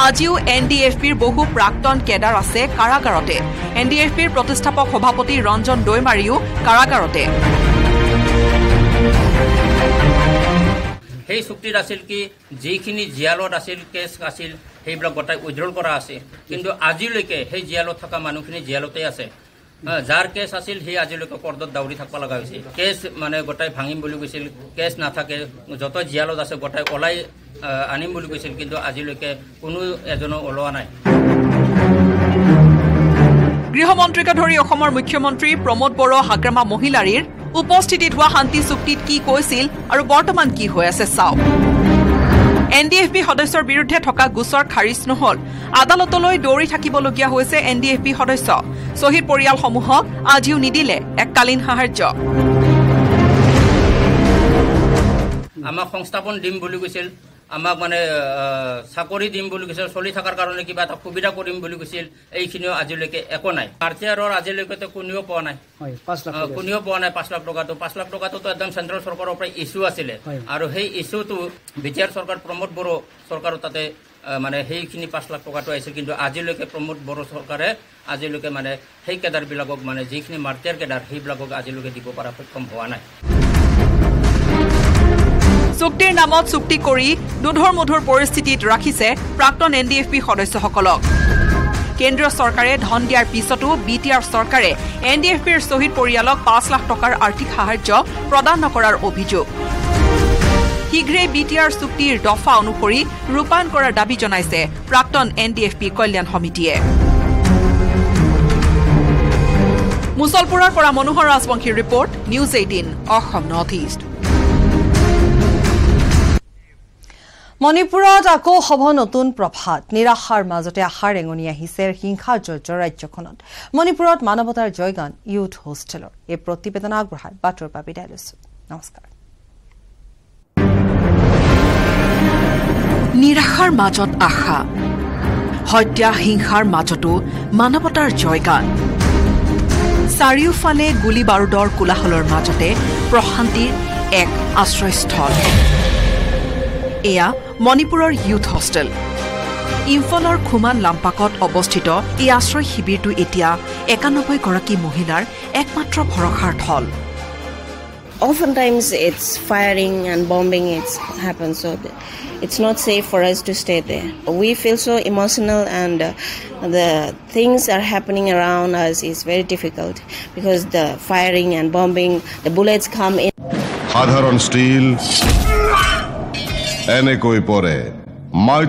আজিও এনডিএফপিৰ বহু প্ৰাক্তন কেডাৰ আছে কাৰাগাৰতে এনডিএফপিৰ প্ৰতিষ্ঠাপক সভাপতি ৰঞ্জন দৈমাৰীও কাৰাগাৰতে সেই চুক্তিত আছিল কি যেখিনি জিয়ালত আছিল কেছ আছিল সেইবিলাক গটাই উইথড্ৰল কৰা আছে কিন্তু আজিলৈকে সেই জিয়ালত থকা মানুহখিনি জিয়ালতে আছে যাৰ কেছ আছিল সেই আজিলৈকে কৰ্দত দাউৰি থাকিব লগা হৈছে কেছ মানে গটাই ভাঙিম বুলি কৈছিল কেছ নাথাকে যত জিয়ালত আছে গটাই ওলাই আনিম বুলি কৈছিল কিন্তু আজিলৈকে কোনো এজনো ওলোৱা নাই গৃহমন্ত্ৰীকে ধৰি অসমৰ মুখ্যমন্ত্ৰী প্ৰমোদ বড়ো হাগ্ৰামা মহিলাৰীৰ উপস্থিতিত হোৱা শান্তি চুক্তিত কি কৈছিল আৰু বৰ্তমান কি হৈ আছে চাওক এনডিএফপি সদস্যৰ বিৰুদ্ধে থকা গোচৰ খাৰিজ নহল আদালতলৈ দৌৰি থাকিবলগীয়া হৈছে এনডিএফপি সদস্য শহীদ পৰিয়ালসমূহক আজিও নিদিলে এককালীন সাহায্য আমাক সংস্থাপন দিম বুলি কৈছিল আমাক মানে চাকৰি দিম বুলি কৈছিল চলি থকাৰ কাৰণে কিবা এটা সুবিধা কৰিম বুলি কৈছিল এইখিনিও আজিলৈকে একো নাই পাৰ্টিয়াৰৰ আজিলৈকে কোনেও পোৱা নাই পাঁচ লাখ টকাটো 5 লাখ টকাটোতো একদম চেন্ট্ৰেল চৰকাৰৰ পৰা ইস্যু আছিলে আৰু সেই ইস্যুটো বিটিআৰ চৰকাৰ প্ৰমোদ বড়ো চৰকাৰৰ তাতে মানে সেইখিনি 5 লাখ টকাটো আহিছিল কিন্তু আজিলৈকে প্ৰমোদ বড়ো চৰকাৰে আজিলৈকে মানে সেই কেদাৰবিলাকক মানে যিখিনি মাৰ্টিয়াৰ কেদাৰ সেইবিলাকক আজিলৈকে দিব পৰা সক্ষম হোৱা নাই চুক্তিৰ নামত চুক্তি কৰি দুধৰ মধুৰ পৰিস্থিতিত ৰাখিছে প্ৰাক্তন এনডিএফপি সদস্যসকলক কেন্দ্ৰীয় চৰকাৰে ধন দিয়াৰ পিছতো বিটিআৰ চৰকাৰে এনডিএফপিৰ শহীদ পৰিয়ালক 5 লাখ টকাৰ আৰ্থিক সাহায্য প্ৰদান নকৰাৰ অভিযোগ শীঘ্ৰে বিটিআৰ চুক্তিৰ দফা অনুসৰি ৰূপায়ণ কৰাৰ দাবী জনাইছে প্ৰাক্তন এনডিএফপি কল্যাণ সমিতিয়ে মুছলপুৰৰ পৰা মনোহৰ ৰাজবংশীৰ report news ১৮ Asom north east মণিপুৰত আকৌ হ'ব নতুন প্ৰভাত নিৰাশাৰ মাজতে আশাৰ ৰেঙনি আহিছে হিংসা জৰ্জৰ ৰাজ্যখনত মণিপুৰত মানৱতাৰ জয়গান ইউথ হোষ্টেলৰ এই প্ৰতিবেদন আগবঢ়াই বাটৰ পৰা বিদায় লৈছো নমস্কাৰ নিৰাশাৰ মাজত আশা হত্যা হিংসাৰ মাজতো মানৱতাৰ জয়গান চাৰিওফালে গুলি বাৰুদৰ কোলাহলৰ মাজতে প্ৰশান্তিৰ এক আশ্ৰয়স্থল এয়া মণিপুৰৰ ইউথ হোষ্টেল ইম্ফলৰ খুমান লাম্পাকত অৱস্থিত এই আশ্ৰয় শিবিৰটো এতিয়া ৯১গৰাকী মহিলাৰ একমাত্ৰ ভৰসাৰ স্থল Oftentimes it's firing and bombing it's happened so it's not safe for us to stay there we feel so emotional and the things are happening around us is very difficult because the firing and bombing the bullets come in সাধাৰণ steel এনে কৈ পৰে মাইথ